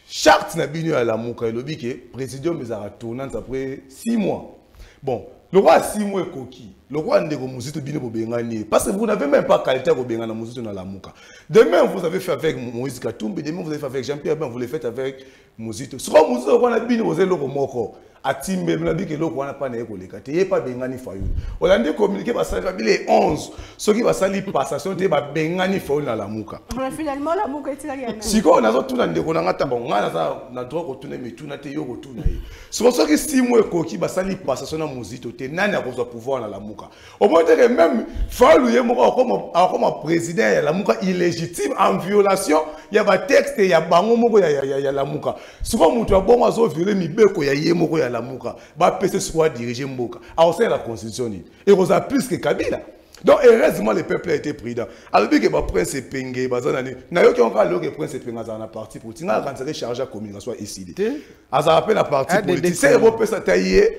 charte n'a pas à la Mouka et lobby que le président mais a retourné après 6 mois. Bon, le roi a 6 mois coquille. Le roi a dit que Muzito bien pour Bengani. Parce que vous n'avez même pas qualité pour Bengana Muzito dans la Mouka. Demain, vous avez fait avec Moïse Katumbi, demain, vous avez fait avec Jean-Pierre Bemba, vous le faites avec Muzito. Sur Muzito, on a bien osé le remorquer. Atimbe mnabi ke loko wana pana yeko lekate ye pa bengani Fayulu. Olande communiquer ba salabile 11 ceux qui va sali passation te ba bengani Fayulu na la Mouka. Finalement la Mouka est là yana. Siko onazo tuna ndeko na ngata bongana za na droit ko tuna mituna te yoko tuna ye. So ceux qui simo eko ki ba sali passation na Muzito te nani akozo pouvoir na la Mouka. Au moins que même Fayulu ye moko comme président ya la Mouka illégitime en violation ya ba texte ya bango moko ya la Mouka. Siko mutu abongo azo violer mibeko ya ye moko la Mouka, va PC soit diriger Mouka. Alors c'est la constitution. Et on a plus que Kabila. Donc heureusement le peuple a été prudent. Alors que le prince Pengé, le prince Pengé a un parti politique, il a rentré chargé à la communication ici. Il a rappelé la partie politique. C'est le peuple qui a été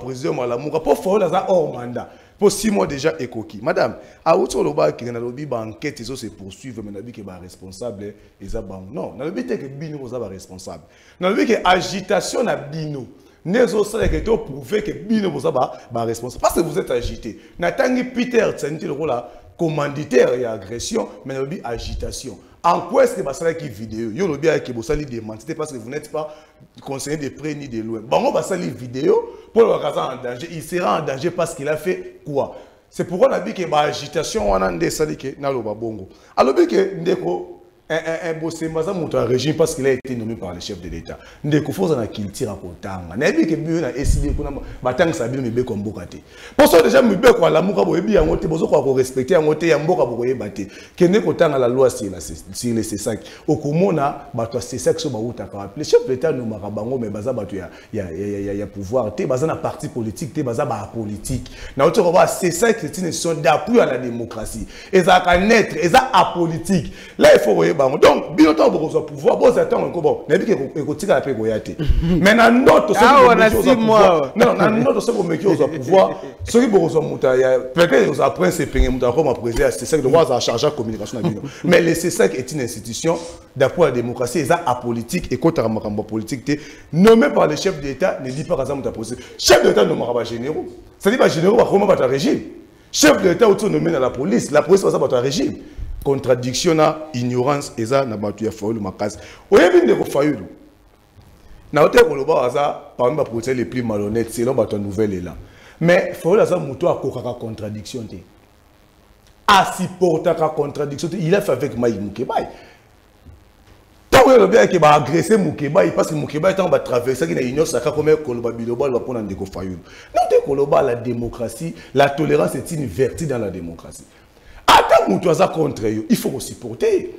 président à la Mouka. Pour faire ça hors mandat. Pour 6 mois déjà, écoqué. Madame, à outre le bas qui est dans le bas, l'enquête se poursuivre, mais il y a responsable. Non, il y a Bino responsable. Il y a agitation à Bino. Nézo Salek ont prouvé que Bino Bozaba est responsable. Parce que vous êtes agité. Natangi Peter, c'est le rôle commanditaire et agression, mais il y a agitation. En quoi est-ce que vous avez vidéo? Vous avez une vidéo parce que vous n'êtes pas conseiller de près ni de loin. Bon, on va salir vidéo pour le raser en danger. Il sera en danger parce qu'il a fait quoi? C'est pourquoi on a dit que l'agitation, on a des salés dans le babongo. Alors, un Bosembe ça monte en régime parce qu'il a été nommé par le chef de l'État. Ndeko faut na kilti rakotanga. Na bi ke biyo na SID kuna batanga sabino mebe ko mboka te. Poso déjà mebe ko la Mouka boyebi yango te bozo ko respecter yango te ya mboka boyeba te. Kende kotanga la loi sur le CESSAC. Okomona bato ya CESSAC so bauta ka rappeler chef de l'État no marabango mais baza bato ya pouvoir te baza na parti politique te baza ba politique. Na otoko ba CESSAC c'est une institution d'appui à la démocratie. Ezaka naître, eza apolitique. Là il faut donc, bien entendu, vous avez pouvoir, vous attendez encore bon. N'est-ce pas que vous tirez après Goyaté? Mais dans notre pouvoir, non, dans notre seul pouvoir, celui qui vous a monté, peut-être vous apprenez ces pays, vous avez appris à ces cinq droits à charger la communication. Mais le CESSAC est une institution d'appui à la démocratie, et apolitique et contre la politique. Nommé par le chef d'État, ne dit pas par exemple politique. Chef d'État nommé par généraux, c'est-à-dire généraux va comment votre régime. Chef d'État autonomé dans la police va votre régime. Contradiction, ignorance, et ça, n'a pas eu à faire le macas. Vous avez vu des Fayulu. N'a pas eu parmi les procès les plus malhonnêtes, c'est l'homme à ton nouvel élan. Mais Fayulu a ça, moutou à coca contradiction. À si porta contradiction, il a fait avec Mike Mukebayi. Tant que le bien qui va agresser Mukebayi, parce que Mukebayi est en train de traverser, il ignore ça, comme un colobabiloba, il va prendre des Fayulu. N'a pas eu coloba, la démocratie, la tolérance est une vertu dans la démocratie. Il faut supporter.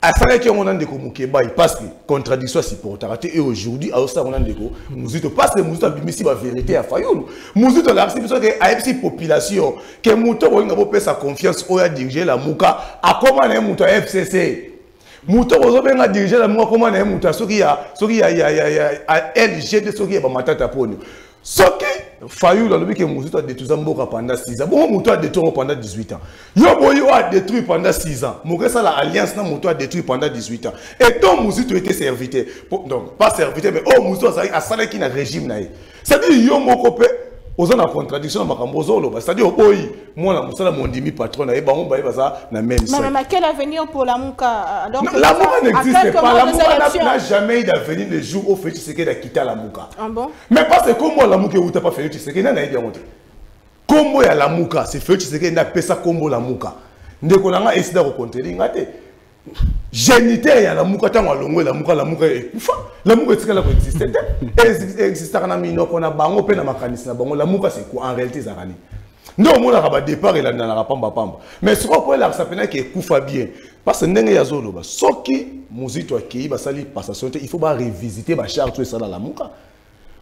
À ça que on a des Mukebayi parce que contradiction supporter et aujourd'hui à ça on a des Muzito parce que Muzito a mis la vérité à Fayulu. Muzito là c'est parce que AFC population que Muzito on a pas sa confiance au diriger la Mouka à comment un Muzito FCC Muzito on a diriger la Mouka comment un Muzito ce qui a LG de ce qui a Matata Pugno. Ce qui Fayulu a dit que Muzito a détruit Mboka pendant 6 ans. Bon, Muzito a détruit pendant 18 ans. Yoboyo a détruit pendant 6 ans. Mouka ça l'alliance na Muzito a détruit pendant 18 ans. Et donc Muzito était serviteur. Donc pas serviteur mais oh Muzito a salé qui na régime naé. C'est-à-dire yo moko pe aux en contradiction na makambozo lo. C'est-à-dire oboyi moi na musala mon demi patron naé ba on ba ça na même ça. Mais quel avenir pour la Mouka alors que la Mouka n'existe pas. La Mouka n'a jamais eu d'avenir le jour où Félix Tshisekedi a quitté la Mouka. Ah bon? Mais parce que comme moi la Mouka ou t'as pas Félix Tshisekedi n'a rien d'autre. Combo ya la Mouka, c'est Félix Tshisekedi n'a pas ça combo la Mouka. Ndeko nanga esida ko contrer ngate. Génité ya la Mouka tango longo la Mouka e kufa. La Mouka tika la ko exister. Exister na mino ko na bango pe na makanisi na bango la Mouka c'est quoi en réalité zarani. Non mona ka ba départ la na pamba pamba. Mais ce qu'on peut la ça pena que kufa bien parce que ndenge ya zolo ba soki Muzito akei ba sali passation il faut ba revisiter ba charte ça la Mouka.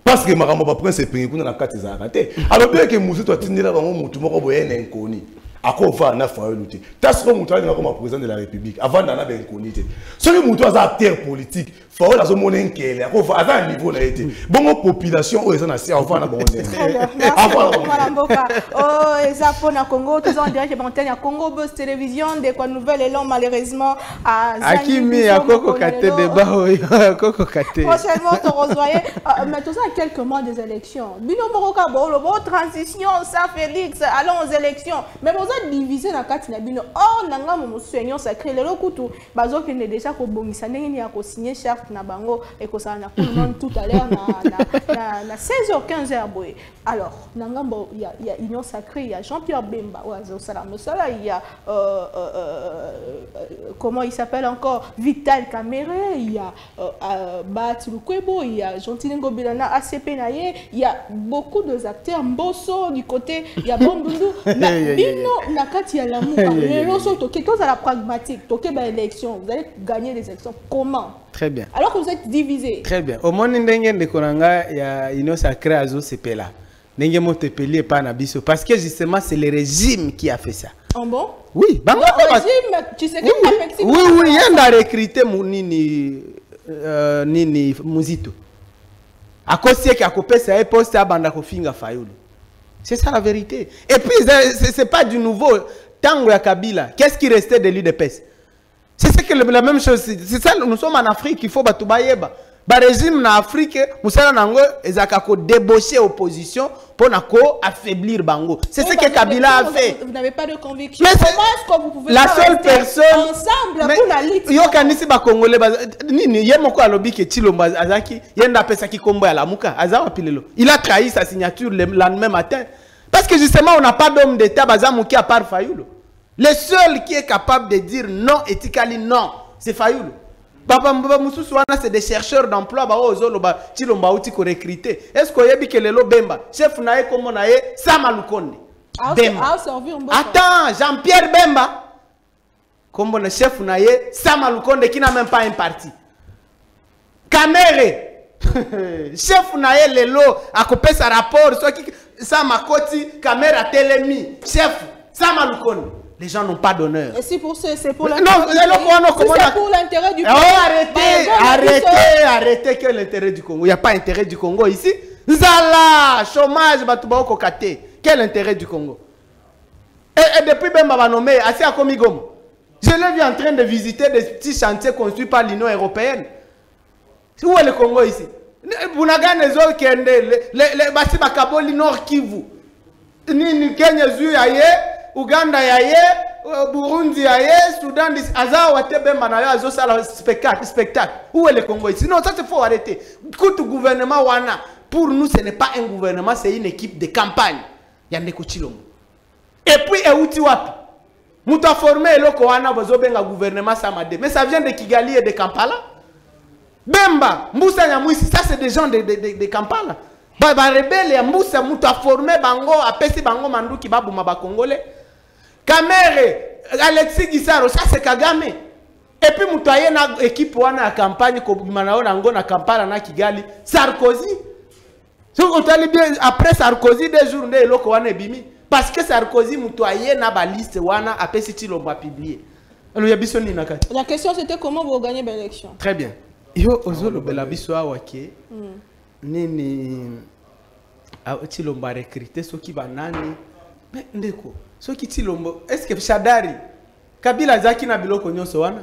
Parce que makambo ba prince pingu na carte za raté. Alors bien que Muzito atindela bango mutu moko boye na nkoni. Ako va na Fayulu te. Tasko mutu na comme président de la République avant d'ana ben nkoni te. Celui mutu za acteur politique, Fayulu azo mona nkele, ako va avant niveau na été. Bongo population o eza na si avant na bongo. Avant na mboka. Oh eza pona Congo, tous en direct bantagne ya Congo Buzz Télévision de quoi nouvelle élan malheureusement à Akimi akoko katé débat oyo akoko katé. Prochainement on rejoindre mais tout ça à quelques mois des élections. Bino moko ka bo transition ça Félix allons aux élections. Mais a divisé dans quatre nabino. Oh, nanga mon soignant sacré le locuto. Bazo qui ne déjà qu'au bongisa n'y a qu'au signer charte nabango et qu'au ça n'a pas tout à l'heure na 16h 15h boy. Alors nanga bon il y a union sacrée, il y a Jean-Pierre Bemba oazo salam sala, il y a comment il s'appelle encore Vital Kamerhe, il y a Batulukwebo, il y a Jontinengo Bilana ACP naie, il y a beaucoup de acteurs Mbosso du côté, il y a Bondundu. Bino nakati ya la Mouka, les gens sont toqués, tous à la pragmatique, toqués par l'élection, vous allez gagner les élections. Comment? Très bien. Alors que vous êtes divisés. Très bien. Au moins, de Koranga, il y a une sacrée azo CPLA. Parce que justement, c'est le régime qui a fait ça. En bon? Oui. Le régime, tu sais qu'il a fait ça. Oui, il y a recruté Nini Muzito. À cause de qu'il a coupé sa poste à Bandako Finga Fayulu. C'est ça la vérité. Et puis, ce n'est pas du nouveau. Tango ya Kabila, qu'est-ce qui restait de l'UDPS? C'est la même chose. C'est ça, nous sommes en Afrique, il faut batoubayeba. Le régime en Afrique, nous sommes en Afrique, débaucher l'opposition pour affaiblir Bango. C'est ce que Kabila a fait. Vous n'avez pas de conviction. Mais comment est-ce que vous pouvez la seule personne ensemble pour la lutte? Il y a des Congolais. Il y a des lobby qui est Azaki. Il y a des personnes qui combattent à la Mouka. Il a trahi sa signature le lendemain matin. Parce que justement, on n'a pas d'homme d'État à part Fayulu. Le seul qui est capable de dire non, éthiquement non, c'est Fayulu. C'est des chercheurs d'emploi qui ont recruté. Est-ce que vous avez dit que le Bemba, chef naé comme on a Sama Lukonde. Attends, Jean-Pierre Bemba, comme le chef naé Sama Lukonde qui n'a même pas un parti. Kamere, chef naé Lelo a coupé sa rapport. Sama Koti, Kamera Telemi, chef Sama Lukonde. Les gens n'ont pas d'honneur. Et si pour ce, c'est pour l'intérêt du Congo. Arrêtez, quel intérêt du Congo? Il n'y a pas intérêt du Congo ici. Zala, chômage, Batubao Kokate. Quel intérêt du Congo? Et depuis Bemba nommé, assis à Komigom. Je l'ai vu en train de visiter des petits chantiers construits par l'Union européenne. Où est le Congo ici? Bunagana, Zol Kende, les Basibakaboli, Nord Kivu. Ni Kenya Zu Aye. Ouganda yaye, Burundi yaye, Soudan, Aza Watebemba na yazo sala spectacle. Où est le Congo ici? Non, ça c'est faut arrêter. Tout gouvernement wana, pour nous ce n'est pas un gouvernement, c'est une équipe de campagne. Yande kuchilongo. Et puis euti wapi? Muta former eloko wana bozo benga gouvernement samade. Mais ça vient de Kigali et de Kampala. Bemba, Mbusa Nyamwisi, ça c'est des gens de Kampala. Ba ba rebelle Mbusa muta former bango apesi bango manduki babuma ba Congolais. Kamere, Alexis Gisaro, ça c'est Kagame. Et puis, Moutaye na équipe wana la campagne, Kobumanao Nango na Kampala na Kigali, Sarkozy. Après Sarkozy, des jours, il y a bimi. Parce que Sarkozy, Moutaye na ba liste wana après si tu l'as publié. La question c'était comment vous gagnez l'élection. Très bien. Yo ozo lo bela biso awake. Nini a ti lomba recruter ceux qui ba nani. Mais ndeko est-ce que Chadari, Kabila Zaki n'a bilo konyo soana?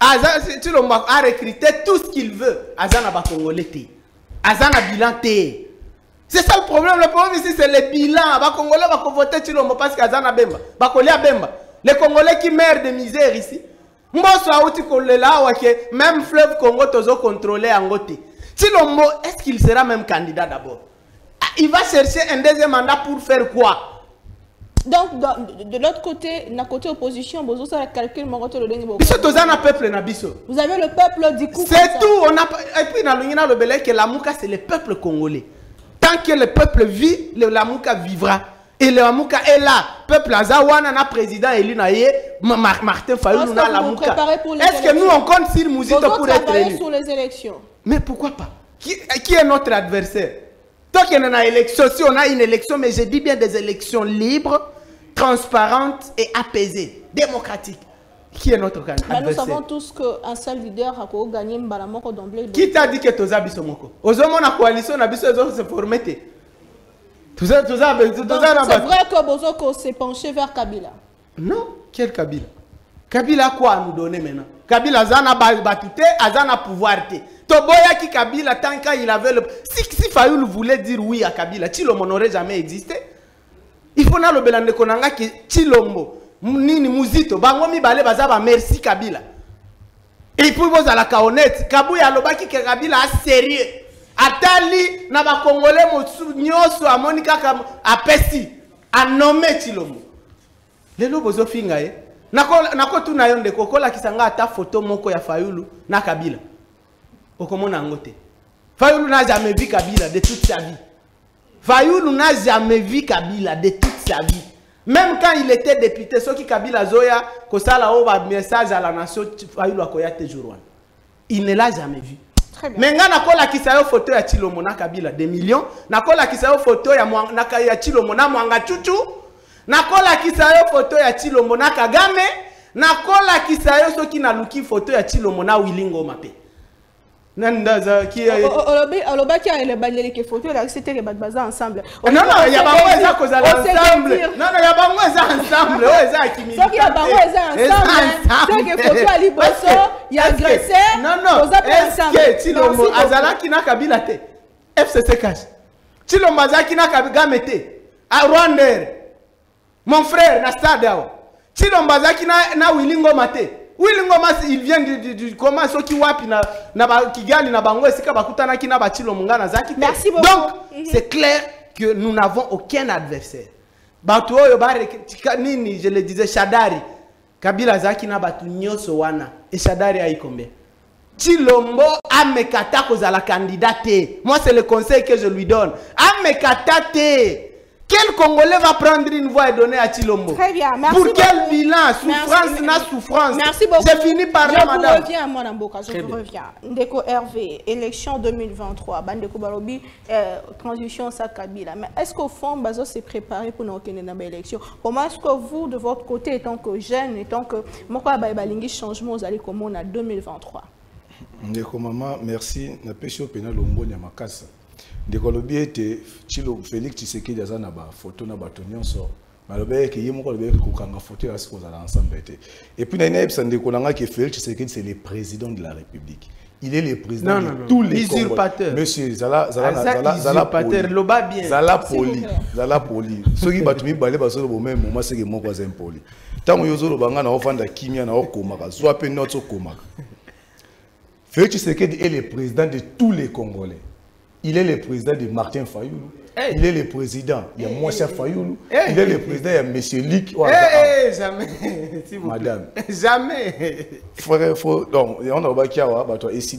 Azaki Tilombo a recruté tout ce qu'il veut. Azana ba Congolais te. Azana bilan te. C'est ça le problème. Le problème ici c'est le bilan. Ba Congolais va voter Tilombo parce qu'Azana Bemba. Ba Kolia Bemba. Les Congolais qui meurent de misère ici. Mbosso aouti kolela wa ke même fleuve Congo tozo contrôler angote. Tilombo est-ce qu'il sera même candidat d'abord? Il va chercher un deuxième mandat pour faire quoi? Donc, de l'autre côté, na côté opposition, vous avez le calcul, vous avez le peuple du coup. C'est tout. On a... Et puis, dans le Belay, que la Mouka, c'est le peuple congolais. Tant que le peuple vit, la Mouka vivra. Et la Mouka est là. Peuple Azawana, na président élu, Martin Fayulu, na la Mouka. Est-ce que nous, on compte sur Muzito pour être élu? Sur les élections. Mais pourquoi pas? Qui est notre adversaire? Tant qu'il y a une élection, si on a une élection, mais je dis bien des élections libres, transparentes et apaisées, démocratiques. Qui est notre candidat? Nous savons tous qu'un seul leader a gagné Mbalamoko d'emblée. Qui t'a dit que Toza Bissomoko? Ozomo na coalition, on a besoin de se former. C'est vrai que Bozoko s'est penché vers Kabila. Non, quel Kabila? Kabila a quoi à nous donner maintenant? Kabila Azana Batouté, Azana Pouvoirté. Toboya qui Kabila, tant qu'il avait le... Si Fayulu voulait dire oui à Kabila, Tshilombo n'aurait jamais existé. Il faut na lobelande konanga ki Chilombo nini Muzito bango mibale bazaba merci Kabila. Et puis vous allez la honnête, Kabouya lobaki ke Kabila a sérieux. Atali na ba Congolais motsu nyoso a Monica kam a pesi a nommé Chilombo. Lelo bozo finga e. Nako tuna yo ndeko kola kisanga ata photo moko ya Fayulu na Kabila. Okomona ngote. Fayulu n'a jamais vu Kabila de toute sa vie. Fayulu n'a jamais vu Kabila de toute sa vie. Même quand il était député, ceux qui Kabila Zoya, Kosala Oba message à la nation, Fayulu Akoyate Jourouan. Il ne l'a jamais vu. Mais nga nakola kisayo photo ya Chilombo na Kabila des millions, nakola kisayo photo ya Chilombo na Mwangachuchu, nakola kisayo photo ya Chilombo na Kagame, nakola kisayo ceux qui naluki photo ya Chilombo na Wilingo Mape. Nandaza qui est Olobaki et le balé qui photo là c'était les bazar ensemble. Non non, il y a pas ça cause ensemble. Non non, il y a pas ça ensemble. Ouais ça qui ça qui a pas ça ensemble. C'est que photo à Liboso, il y a agressé. Non non, est-ce que Chilombo Azala qui n'a Kabila té. FCC cash. Chilombo Azala qui n'a Kabila meté. A Rwanda. Mon frère na stade. Chilombo Azala qui n'a Wilingo maté. Oui, il vient du comment ceux qui wapi qui gagne na bango esika bakutana ki na batilo mungana zaki. Merci beaucoup. Donc c'est clair que nous n'avons aucun adversaire. Batu oyo nini je le disais Shadari Kabila zaki na batu nyoso wana et Shadari ayi combien. Chilombo amekata kozala candidate. Moi c'est le conseil que je lui donne. Amekata te. Quel Congolais va prendre une voix et donner à Chilombo? Très bien, merci pour beaucoup. Quel bilan? Souffrance, na souffrance. Merci beaucoup. J'ai fini par là, madame. Je reviens à mon Mboka, je reviens. Ndeko Hervé, élection 2023, Bandeko Balobi, transition sa Kabila. Mais est-ce qu'au fond, Bazo s'est préparé pour n'aucune élection? Comment est-ce que vous, de votre côté, étant que jeune, étant que Mokwa Baïbalingi, changement, vous allez comme on a 2023? Ndeko Maman, merci. Na Pesho Penal Ombo Nyamakasa. Dekolobi était Chilo Félix Tshisekedi azana ba photo na batonion so malobe ke yimoko lobe ko kanga photo asiko za ensemble été et puis na ebsa ndekolanga ke Félix Tshisekedi c'est le président de la République. Il est le président de tous les usurpateurs. Monsieur Zala Poli. Loba bien. Zala Poli. Ceux qui battent balé parce que au même moment c'est que mon voisin Poli. Tant yozolo banga na ofanda kimia na okomaka soit pe note okomaka. Félix Tshisekedi est le président de tous les Congolais. Il est le président de Martin Fayulu. Hey. Il est le président. Il y a Moucha Fayulu. Hey. Il est le président. Il y a Monsieur Lick. Oh, hey, jamais. Madame. Jamais. Frère, donc, on a une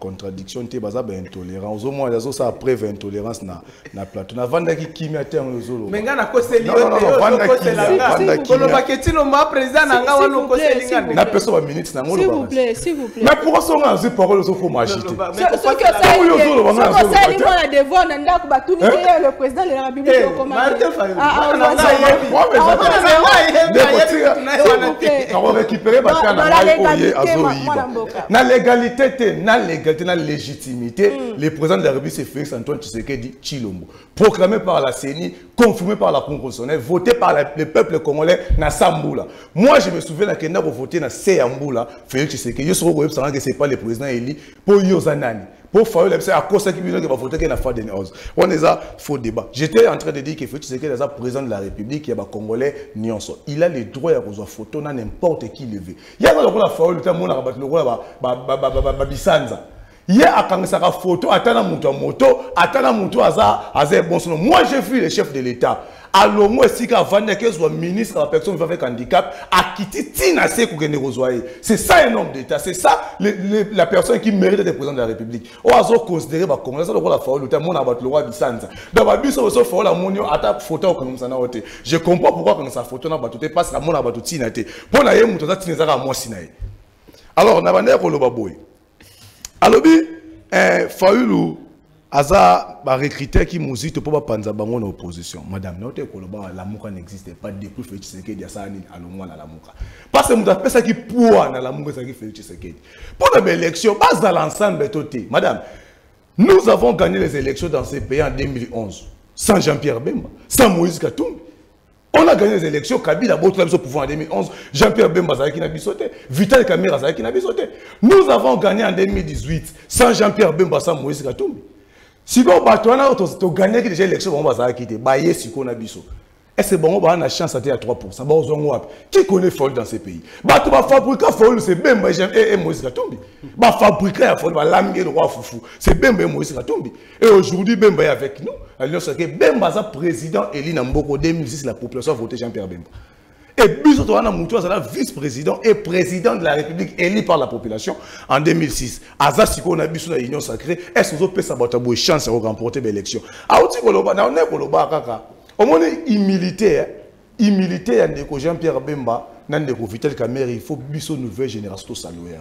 contradiction. Il y a une intolérance. Au moins, il y a une preuve d'intolérance dans le plateau. On a vendu qui m'a été en réseau. Mais on a conseillé. Non, non, non. On a conseillé. S'il vous plaît. Mais pour ça, on a eu parole aux autres magistrats. Le président de la République légalité, le président de la République, c'est Félix Antoine Tshisekedi Chilombo. Proclamé par la CENI, confirmé par la Cour constitutionnelle, voté par le peuple congolais, na Samboula. Moi, je me souviens que nous avons voté na Samboula, Félix Tshisekedi. Je suis que ce n'est pas le président élu pour Yozanani. Pour faire le à cause de qui va voter qu'il a fait des choses. On est à faux débat. J'étais en train de dire que Félix Tshisekedi est président de la République, il y a des Congolais, il a le droit de recevoir photo dans n'importe qui le veut. Il y a un photo qui a moi j'ai vu le chef de l'État. Alors moi, si je suis ministre, la personne vivant avec handicap, à quitter Tina Sekoukene. C'est ça un homme d'État, c'est ça la personne qui mérite d'être président de la République. On a considéré que comme ça, on a fait le monde à le roi de Sansa. Dans ma bus, on a fait la monnaie à ta photo comme ça. Je comprends pourquoi quand sa photo n'a pas tout passe à mon abattu Tina. Pour la yémouta, Tina Zara, moi, Sinaï. Alors, on a un air au Lobaboy. Alors, Fayulu. Aza ba recruter qui Muzito pour panza bango na opposition. Madame note koloba la Mouka n'existe pas depuis Félix Tshisekedi asa ni alomwa na la Mouka. Parce que muta pesa ki poa na la Mouka ça qui Félix Tshisekedi. Pour l'élection base à l'ensemble toté. Madame, nous avons gagné les élections dans ce pays en 2011 sans Jean-Pierre Bemba, sans Moïse Katumbi. On a gagné les élections, Kabila a eu pouvoir en 2011, Jean-Pierre Bemba Zaki n'a pas sauté, Vital Kamerhe Zaki n'a pas sauté. Nous avons gagné en 2018 sans Jean-Pierre Bemba, sans Moïse Katumbi. Si vous avez gagné déjà l'élection, vous avez gagné. Et c'est bon, on a une chance à 3%. Qui connaît folle dans ces pays? Bah, tu vas fabriquer folle, c'est Bemba et Moïse Katumbi. Bah, fabriquer folle, bah, l'amier roi Foufou, c'est Bemba et Moïse Katumbi. Et aujourd'hui, Bemba est avec nous. Alors, c'est que Bemba, c'est président Elie Namboko 2006, la population a voté Jean-Pierre Bemba. Et Bizotoana Moutoua, c'est la vice-président et président de la République élu par la population en 2006. Aza Siko, on a biso na union sacrée, est-ce que vous avez sabotabou chance à remporter l'élection? Aouti Koloba, na on est Koloba Kaka. Au moins, humilité, Jean-Pierre Bemba, Vital Kamerhe, il faut que une nouvelle génération saluer.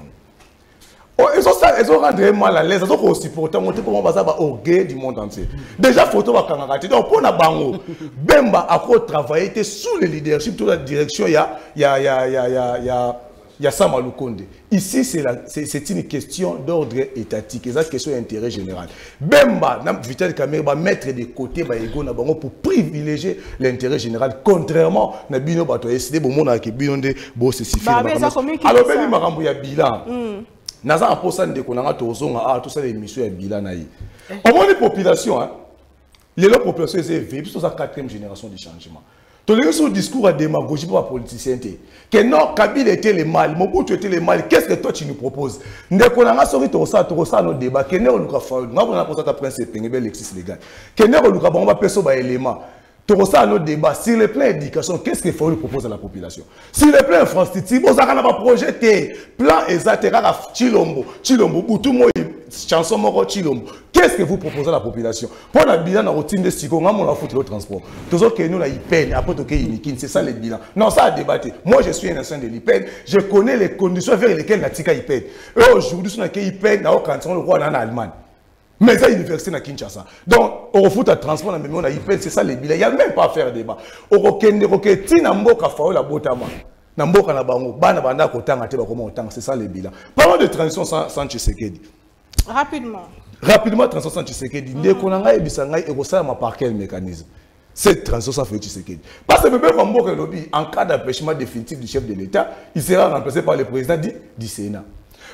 Ils ont rendu mal à l'aise, ils ont supporté, comment on va orgueil du monde entier. Déjà, photo va canarater. Donc, pour la bango, Bemba a travaillé sous le leadership, toute la direction, il y a Sama Lukonde. Ici, c'est une question d'ordre étatique. C'est une question d'intérêt général. Bemba, Vital Kamerhe va mettre de côté l'ego pour privilégier l'intérêt général. Contrairement à Bino Batoye, c'est des moments qui sont des beaux spécifiques. Alors, il y a bilan. Naza a posé des connards tozonga à tout ça les missions et bilan naï. Au moins les populations, les leurs populations ils vivent sous la 4e génération du changement. Tout le monde discours à démagogie pour la politicienneté. Que non, Kabila était le mal, Mobutu était le mal. Qu'est-ce que toi tu nous proposes? Des connards sortent trop ça nos débats. Que ne reluca faul. Nous avons posé ta principe et bel existe légal. Que ne reluca bon va perso ba élément. Trop ça nos débats. Sur le plan éducation, qu'est-ce que Faul propose à la population? Sur le plan infrastructure, vous avez un projet plan exact Chilombo, Boutoumoi, chanson moro Chilombo. Qu'est-ce que vous proposez à la population? Pour la bilan, la routine de Sikon, on a foutu le transport. Tout ce que nous la IPN, après tout que c'est ça le bilan. Non, ça a débatté. Moi, je suis un ancien de l'IPN. Je connais les conditions vers lesquelles la Tika IPN. Et aujourd'hui, on a qu'IPN, on a le roi en Allemagne. Mais ça, l'université à Kinshasa. Donc, on refoute à transport, mais on a IPN, c'est ça les bilans. Il n'y a même pas à faire débat. On requête, on mboka faou la botama. Na mboka na bango, bana banda ko tanga te ba komo tanga, c'est ça les bilans. Parlons de transition sans Tshisekedi. Rapidement, transition sans Tshisekedi. Dès qu'on a bisangai et ça ma par quel mécanisme? Cette transition sans Tshisekedi. Parce que bébé Mboka lobby en cas d'empêchement définitif du chef de l'État, il sera remplacé par le président du Sénat.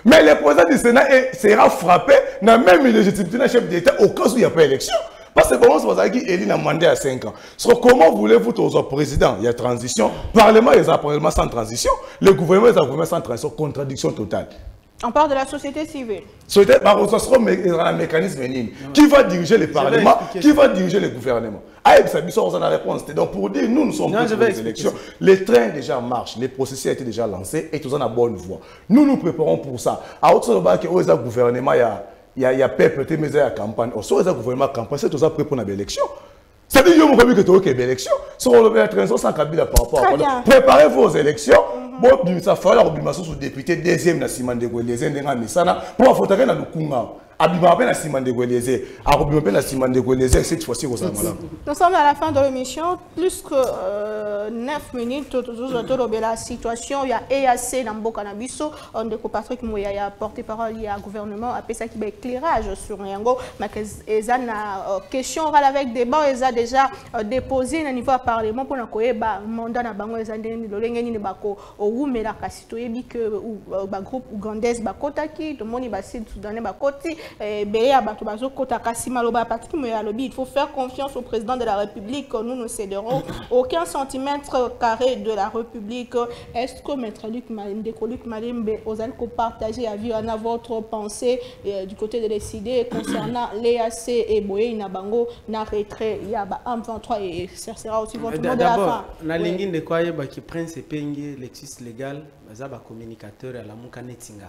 Mais le président du Sénat sera frappé dans même l'illégitimité d'un chef d'État au cas où il n'y a pas d'élection. Parce que comment se passe qu'il élit un mandat à 5 ans. Comment voulez-vous tous président? Il y a transition. Parlement, il y a parlement sans transition. Le gouvernement, il y a gouvernement sans transition. Contradiction totale. On parle de la société civile. Société, ça sera un mécanisme qui va diriger le Parlement, qui va diriger le gouvernement. Avec sa mission, on a la réponse. Donc pour dire, nous sommes prêts pour les élections. Les trains déjà marchent, les processus ont été déjà lancés et tout ça en bonne voie. Nous nous préparons pour ça. À autre chose, il y a un gouvernement, il y a peuple, il y a campagne. Il y a un gouvernement campagne, c'est tout ça prêt pour l'élection. Ça veut dire que vous avez une élection. Si on a une transition sans Kabila par rapport à ça, préparez vos élections. Bon, ça fait la rebimassou sous député deuxième na Simandego Lézé Nenga Messana. Pour faut taquer na Lukunga. Abimabé na Simandego Lézé. Abimabé na Simandego Lézé cette fois-ci au Samala. Nous sommes à la fin de l'émission. Plus que 9 minutes toujours autour de la situation. Il y a EAC dans Mboka na biso. On découvre Patrick Mouya a porté parole au gouvernement après ça qui va éclairage sur Yango. Mais ezan na question orale avec débat ezan déjà déposé au niveau du parlement pour na koyeba mandat na bango ezan de lolengeni ne bako. Ou mais la cassito et que le groupe ougandais bakota qui tout le monde est soudanais bakoti beya batobazo kota kasima loba partout mais à lobby il faut faire confiance au président de la République. Nous ne céderons aucun centimètre carré de la République. Est-ce que maître Luc Malembe Ozal ko partager avis en votre pensée du côté de l'ECD concernant l'EAC et Boye na bango na retrait ya ba M23 et ce sera aussi votre mot de la fin na lingine de quoi ba qui prince penge l'existe légal, communicateur à la Mouka Netinga.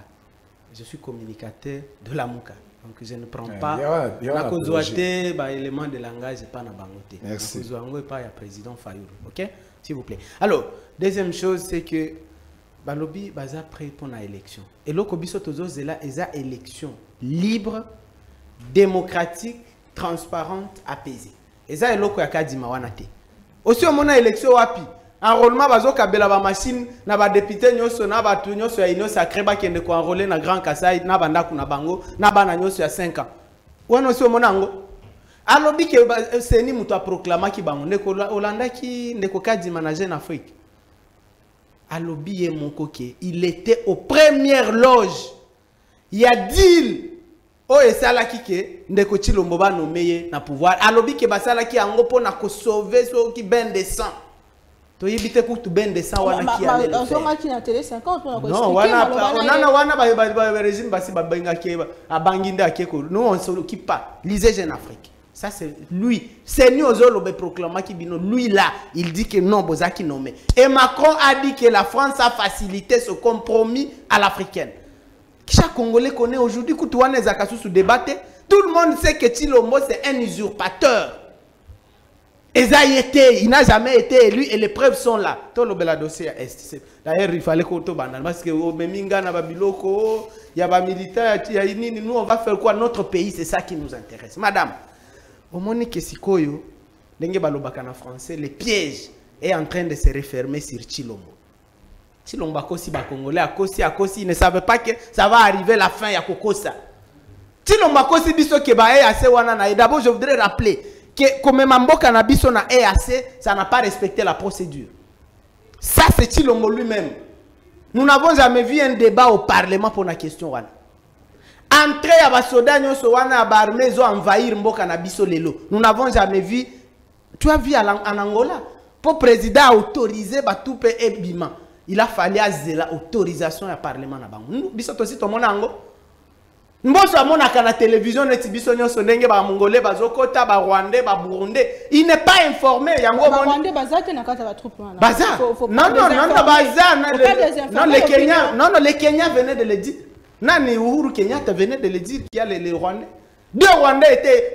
Je suis communicateur de la Mouka. Donc je ne prends pas. Il y a un élément de langage et pas na bangoté. Merci. Il pas ya président Fayulu. OK? S'il vous plaît. Alors, deuxième chose, c'est que Balobi baza prêt pour la élection. Et l'Okobiso Tozo Zela est une élection libre, démocratique, transparente, apaisée. Et ça, il y a Dimawanate. Aussi, on a élection wapi. Enrôlement bazo kabela ba machine na ba député nyoso na ba tu nyoso ya ino sacré ba kende ko enrôler na Grand Kasai na banda kuna bango na bana nyoso ya 5 ans. Wana sio monango. Alobi ke CENI muto a proclama ki bango ndeko Hollanda ki ndeko kadi manager en Afrique. Alobi ye moko ke il était aux premières loges. Il y a deal Oh et ça la kike ndeko Tshilombo ba nomé na pouvoir alobi ke basala ki ango pona ko sauver so ki ben de sang. To yibite ku tu ben de sang wana ki ale. On soma ki na télé 50 pona ko. Non wana wana ba régime basi ba benga ki abanginda ki ko. Nous on se occupe pas. Lisez Jeune Afrique. Ça c'est lui. C'est nous ozolobe proclama ki bino lui là, il dit que non bozaki nommé. Et Macron a dit que la France a facilité ce compromis à l'africaine. Chaque Congolais connaît aujourd'hui que tout le monde sait que Tshilombo c'est un usurpateur. Il n'a jamais été élu et les preuves sont là. Tout le bel dossier est. D'ailleurs, il fallait qu'on tombe parce que il y a des militaires, nous on va faire quoi? Notre pays, c'est ça qui nous intéresse. Madame, au moment que Sikoyo, en français, le piège est en train de se refermer sur Tshilombo. Si l'on va aussi bas Congolais, à Kosi, ne savait pas que ça va arriver la fin, à Kokosa. Si l'on va aussi biso kebae à Sewanana, et d'abord je voudrais rappeler que comme Mambo Kanabiso na EAC, ça n'a pas respecté la procédure. Ça c'est Tshilombo lui-même. Nous n'avons jamais vu un débat au Parlement pour la question. Entrer à Basodanyo, Sowana, à Barmezo, envahir Mambo Kanabiso Lelo. Nous n'avons jamais vu. Tu as vu en Angola, pour président autoriser Batoupe et Bima. Il a fallu l'autorisation du Parlement. Nous, nous sommes aussi en Angola. Nous sommes à la télévision, nous sommes en Mongolais, en Rwandais, en Burundais. Il n'est pas informé. Rwandais, Non, les Kenyans venaient de le dire. Les Uhuru Kenyatta venaient de le dire qu'il y a les Rwandais. Deux Rwandais étaient,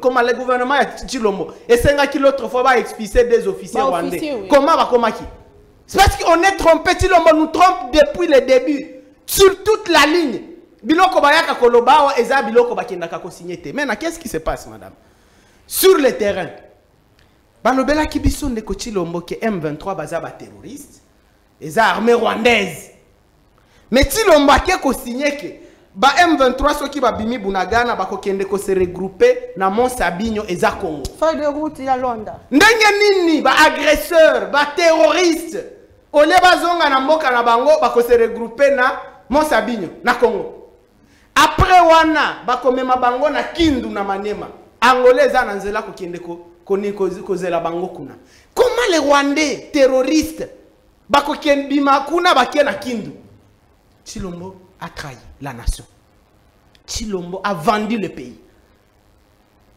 comment le gouvernement est Tshilombo. Et c'est là qu'il l'autre fois va expulser des officiers rwandais. Comment va-t-il? C'est parce qu'on est trompé, Tshilombo nous trompe depuis le début. Sur toute la ligne. Biloko bayaka koloba et za biloko bakendaka kosignete. Maintenant, qu'est-ce qui se passe, madame? Sur le terrain. Balobela kibison de Tshilombo que M23 bazaba terroriste. Et za armée rwandaise. Mais Tshilombo ke kosigné que ba M23 soki ba bimi Bunagana ba kokende ko se regrouper na Mont Sabyinyo et za Congo. Feuille de route ya Londres. Ndenge nini ba agresseur, ba terroriste. On les bazonga na mboka na bango bako se regrouper na Mont Sabyinyo na Congo. Après wana bako mema bango na Kindu na Manema. Angolais za na nzela ko kende ko kozela bango kuna. Comment les Rwandais terroristes bako kende bima kuna bakie na Kindu? Tshilombo a trahi la nation. Tshilombo a vendu le pays.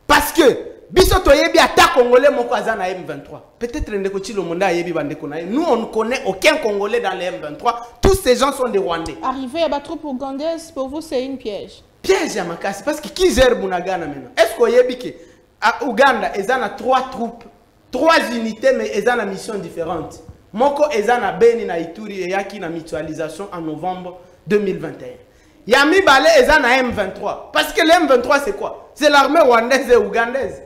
Parce que Bisoto yebi ata Congolais moko aza na M23. Peut-être ndeko Tshilombo nda yebi bandeko na. Nous on ne connaît aucun Congolais dans les M23. Tous ces gens sont des Rwandais. Arriver à la troupe ougandaise pour vous c'est une piège. Piège à Makasi parce que qui gère Bunagana maintenant? Est-ce que yebi ke à Ouganda ezana 3 troupes, 3 unités mais ezana missions différentes. Moko ezana Beni na Ituri et yaki na mutualisation en novembre 2021. Yami balé ezana M23 parce que le M23 c'est quoi? C'est l'armée rwandaise et ougandaise.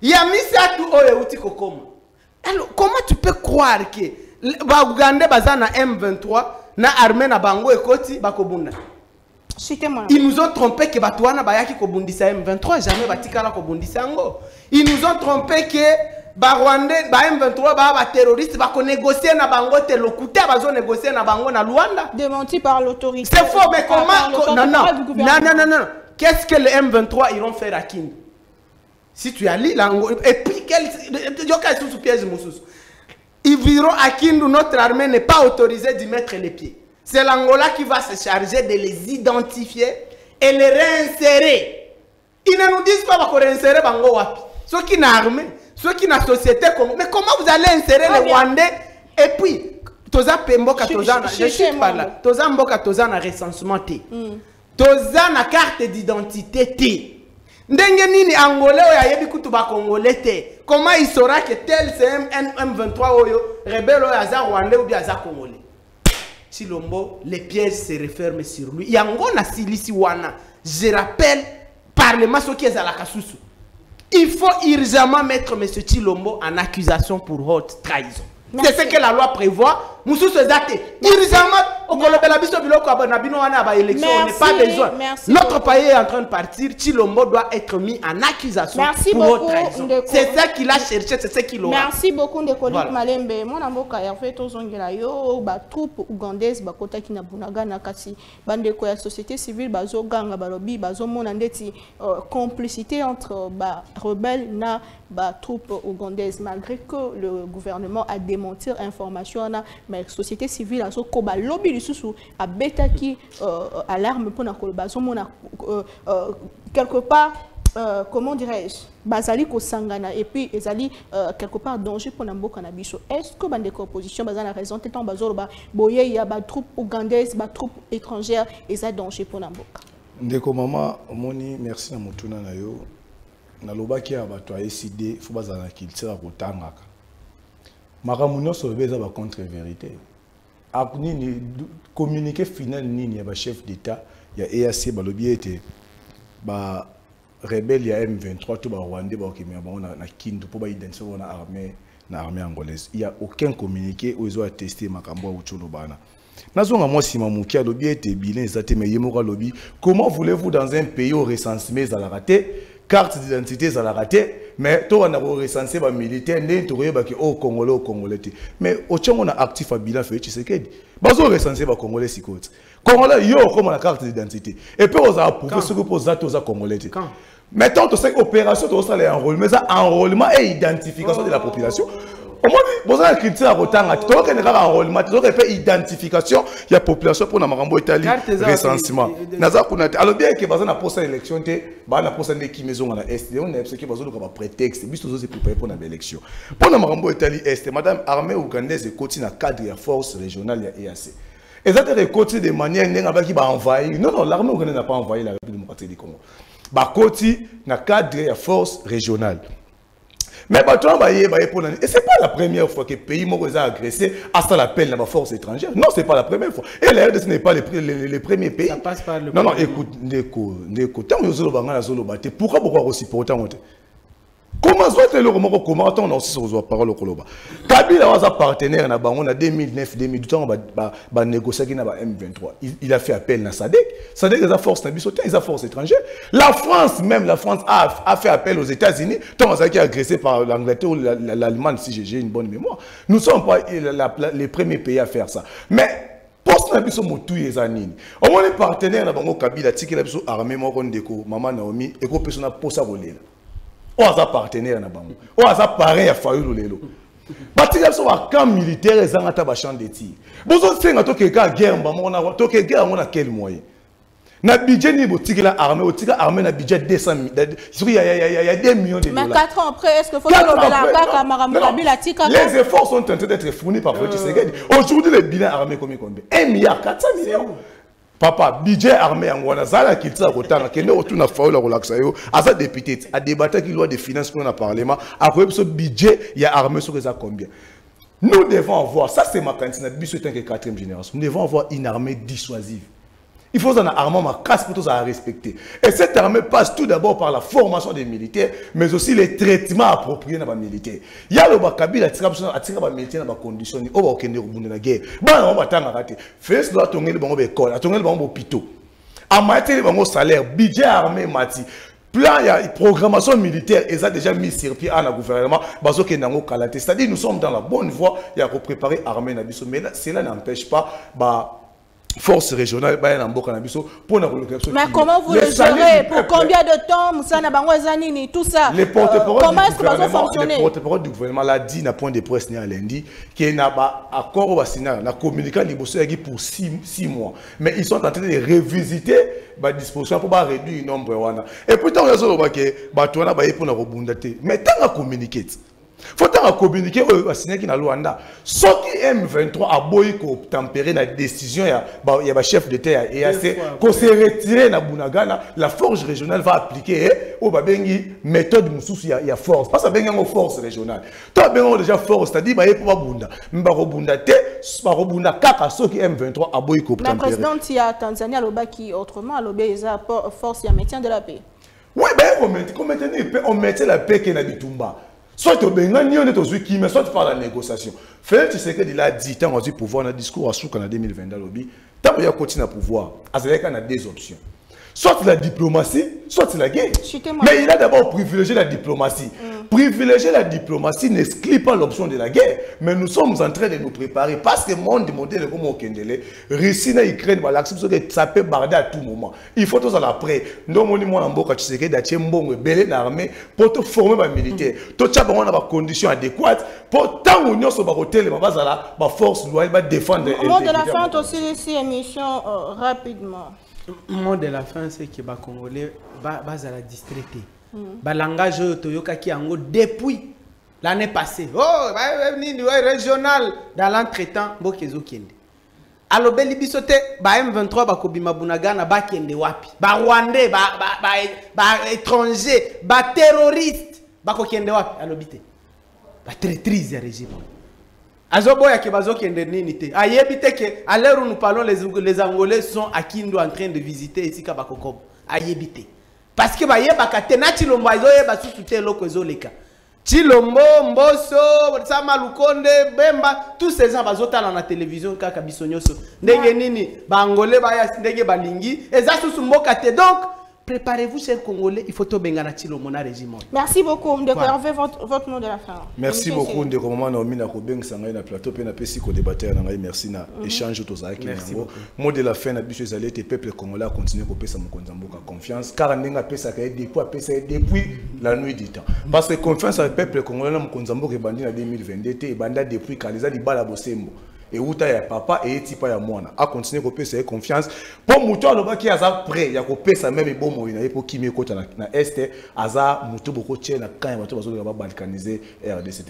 Il y a mis ça tout au outil comme. Alors comment tu peux croire que les Ougandais bazana M23 na armée na bango ekoti bakobunda? Ils nous ont trompé que batwana bayaki kobundisa M23 jamais batikala kobundisa ngo. Ils nous ont trompé que ba Rwandais ba M23 ba terroriste bako négocier na bango te lokuta bazo négocier na bango na Luanda. Démenti par l'autorité. C'est faux mais comment? Non. Qu'est-ce que les M23 iront faire à Kindu? Si tu as lu l'Angola, et puis ils viront à Kindu, notre armée n'est pas autorisée d'y mettre les pieds. C'est l'Angola qui va se charger de les identifier et les réinsérer. Ils ne nous disent pas qu'on réinsérer Bango Wapi. Ceux qui n'ont armé, ceux qui n'ont société, mais comment vous allez insérer les Rwandais? Et puis, Toza Pemboka Tozana, je suis par là. Toza Mboka Tozana recensement T. Tozana carte d'identité T. Ndengenini Angolais oya yebi kutu ba Congolais te. Comment il saura que tel c'est M23 oyo rebelle oya za Rwandais ou bien za Congolais? Tshilombo, les pièges se referment sur lui. Yango na silisi wana. Je rappelle parlement ce qui est à la kasusu. Il faut urgemment mettre M. Tshilombo en accusation pour haute trahison. C'est ce que la loi prévoit. Nous sommes datés. Irrémédiablement, on colloque la bise au bureau qu'on a binon à l'élection. On n'est pas besoin. Notre pays est en train de partir. Tshilombo doit être mis en accusation pour autre raison. C'est ça qu'il a cherché, c'est ça qu'il aura. Merci beaucoup de collègues Malembe. Mon amboka Hervé Tozongela yo ba troupe ougandaise ba kota ki na Bunagana kasi bande ko ya société civile ba zoganga ba lobby ba zomona ndeti complicité entre ba rebelles na ba troupe ougandaise malgré que le gouvernement a démenti information na société civile à ce qu'on a lobby du sous à bêta qui alarme pour la collaboration quelque part comment dirais-je basali ko sangana et puis ezali quelque part danger pour nambo kanabiso. Est-ce que bande opposition bazana raison tant bazolo ba boye ya ba troupe ougandaise ba troupe étrangère ezali danger pour nambo ndeko maman moni merci na mutuna na yo na lobaki ya bato a décider faut bazana kiltira ko tangaka Maramuno Sobeza va contre-vérité. Apni communiqué final ni ya ba chef d'État, ya EAC ba lobby était ba rebelle ya M23 tout ba Rwanda ba kimia ba na Kindu pour ba identifier on armée na armée angolaise. Il y a aucun communiqué où ils ont attesté makambo ou tshulobana. Nazonga moi si Mouka lobby était bilin zate mais yemora lobby. Comment voulez-vous dans un pays où recensement ça la raté, carte d'identité ça la raté? Mais toi on a recensé les militaires, au Congolais, au Congolais. Mais au Tchang on a actif à bilan Félix Tshisekedi. Bazo recensé les Congolais si côté. Congolais yo comme la carte d'identité. Et puis on a approuvé ce que pose tous les Congolais. Mettons toutes ces opérations tous ça les enrôlements, ça enrôlement et identification de la population. Au moins vous avez critiqué à retard, toi qui n'est pas enrôlement, toi qui fait identification, il y a population pour Namarambo Italie recensement. Alors bien que bazana pour cette élection bana pour cette qui maison à est, on a ce qui bazolo comme prétexte, mais tous c'est préparé pour l'élection. Pour Namarambo Italie est, madame armée ougandaise continue à cadre la force régionale et EAC. Et ça des côtés de manière n'engaba qui va envahir. Non, l'armée ougandaise n'a pas envahi la République démocratique du Congo. Ba côté na cadre la force régionale. Mais c'est pas la première fois que le pays a agressé à ça l'appel de la force étrangère. Non, c'est pas la première fois. Et la RDC n'est pas le premier pays. Ça passe par le. Non, non, écoute, tant que vous pourquoi aussi pour autant. Comment soit le Romero comment on aussi sur la parole au Koloba. Kabila a un partenaire en 2009, 2012, on a négocié avec M23. Il a fait appel à Sadek. Sadek a force étrangère. La France même, la France a fait appel aux États-Unis. Tant qu'on a été agressé par l'Angleterre ou l'Allemagne, si j'ai une bonne mémoire. Nous ne sommes pas les premiers pays à faire ça. Mais poste na biso motu ezanini. Au moins les partenaires na bango Kabila tiki na biso armé mo ko ndeko maman Naomi et ko personne posa volela. On a partenaire na bango. On a pareil à Fayulu lelo. Batika so ba camp militaire ezanga ta ba champ de tir. Bozo senga to ke ka guerre ba mona to ke guerre mona quel moyen. Na budget ni botiki la armée, otika armée na budget 200 000. Il y a 2 millions de dollars. Mais 4 ans après, est-ce que faut que la les efforts sont en train d'être fournis par Félix Tshisekedi. Aujourd'hui le bilan armé combien 1,4 milliard. Papa, budget armé en Rwanda, ça là qui t'a retardé, qui ne retourne à faire la relaxation, à sa députée, à débattre qui loi des finances qu'on a parlé, après ce budget, il y a armé sur les a combien. Nous devons avoir, ça c'est ma cantine, mais c'est une quatrième génération, nous devons avoir une armée dissuasive. Il faut en armement ma casse pour tous à respecter. Et cette armée passe tout d'abord par la formation des militaires, mais aussi les traitements appropriés dans les militaires. Il y a le Bakabi, la tirabson, la tirabson, la tirabson, la condition, on va au Kenya, on va la guerre. Bon, on va t'en arrêter. Fais cela, on va dans l'école, on va dans l'hôpital. À mater, on va au salaire, budget armé, mati. Plan, il y a programmation militaire, ils ont déjà mis sur pied à la gouvernement, c'est-à-dire nous sommes dans la bonne voie, il y a préparer l'armée, mais cela n'empêche pas, force régionale, pour la relocation. Mais comment vous le gérez? Pour combien de temps, Moussa Nabango Zanini, tout ça? Les porte-parole du gouvernement l'a dit, n'a point de presse ni à lundi, qu'il n'a pas accord au Sénat, n'a communiqué à l'Ibosso pour 6 mois. Mais ils sont en train de revisiter la disposition pour réduire le nombre. Et pourtant, ils ont dit que la pour la rebondater. Mais tant à communiquer. Faut en communiquer au Sénat qui n'a Luanda. Ceux qui M23 a boyé pour tempérer la décision, il y a un chef d'État et EAC, qu'on s'est retiré dans Bunagana, la force régionale va appliquer au Babengi méthode Moussous, il y a force. Parce que Babengi a force régionale. Toi, Babengi a déjà force, c'est-à-dire, il y a pas Bunda. Mais Babunda, Babunda, Kaka, ceux qui M23 a boyé pour tempérer. La présidente, il y a Tanzanie, Aloba qui, autrement, Aloba, il y a force, il y a maintien de la paix. Oui, ben, on maintient la paix qui est dans Bitumba. Soit tu mais soit tu parles de la négociation. Félix Tshisekedi l'a dit, tant qu'on a dit pouvoir, on a discours à Souk en 2020 dans le lobby, tant qu'on a continué à pouvoir, on a deux options. Soit la diplomatie, soit la guerre. Mais il a d'abord privilégié la diplomatie. Privilégier la diplomatie n'exclut pas l'option de la guerre. Mais nous sommes en train de nous préparer parce que le monde modèle comme au Kendele, Russie et Ukraine, ça peut barder à tout moment. Il faut tout ça après. Nous, l'armée pour former les militaires. Tout ça, on a des conditions adéquates pour tant que nous sommes en force de défendre. Le mot de la fin, aussi, ici, émission rapidement. Le mot de la fin, c'est que les Congolais sont distraités. Le langage depuis l'année passée. Oh, il y a régional dans l'entretemps. Alors, les M23, les Bunagana, les Wapi, les Rwandais, les étrangers, les terroristes, les Wapi. Alors, la traîtrise du régime. À l'heure où nous parlons, les Angolais sont à Kindu en train de visiter ici Kabakokob. Parce que Chilombo Mbosso, Sama Lukonde, Bemba, tous ces gens sont à la télévision kaka bisonyoso. Angolais balingi et donc préparez-vous chers Congolais, il faut tomber dans le régime. Merci beaucoup M. Ndeko, on fait votre mot de la fin. Merci beaucoup M. Ndeko, Naomi Nakobeng Sanga na plateau pe na pesi ko débatteur na merci na échange tozaki nango. Mot de la fin na biso ezali te peuple congolais continuer ko pesa mokonzi mboka confiance car ndenga pesa ka depuis la nuit du temps. Parce que confiance avec peuple congolais na mokonzi mboka ebandi na 2022 te ebanda depuis kaliza di bala bosembo. Et où t'as papa et t'y pas moana à continuer qu'on peut se confiance pour mouton le bas qui a prêt y'a qu'on peut ça même et bon moyen pour qui me côté na est hasard mouton beaucoup tient la quand il va tout besoin de balkaniser RDC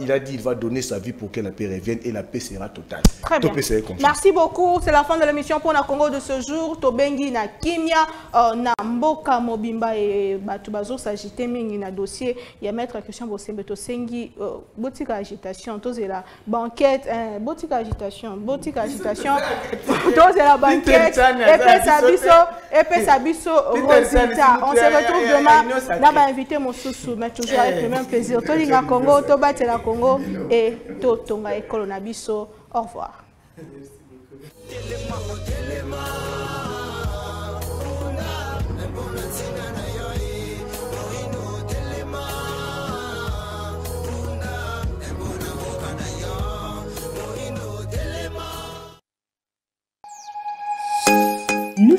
il a dit il va donner sa vie pour que la paix revienne et la paix sera totale. Très bien. Merci beaucoup, c'est la fin de l'émission pour la Congo de ce jour. Tobengi na Kimia na Mboka Mobimba et Batubazo s'agiter mingi na dossier y a maître Christian Bosembe tosengi boutique agitation tozela banquette boutique agitation, boutique agitation, dans la banquette, épée sabiso, résultat. On se retrouve demain, là va inviter mon sous-sous, mais toujours avec le même plaisir. Tolinga Congo, Tobatela Congo et Totonga et Colonabiso. Au revoir. Nous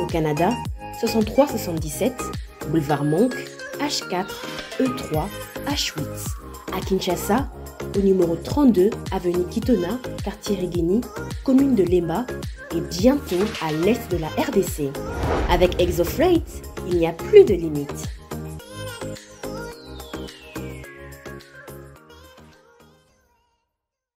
Au Canada, 6377, boulevard Monk, H4, E3, H8. À Kinshasa, au numéro 32, avenue Kitona, quartier Rigini, commune de Lemba, et bientôt à l'est de la RDC. Avec Exo Freight, il n'y a plus de limite.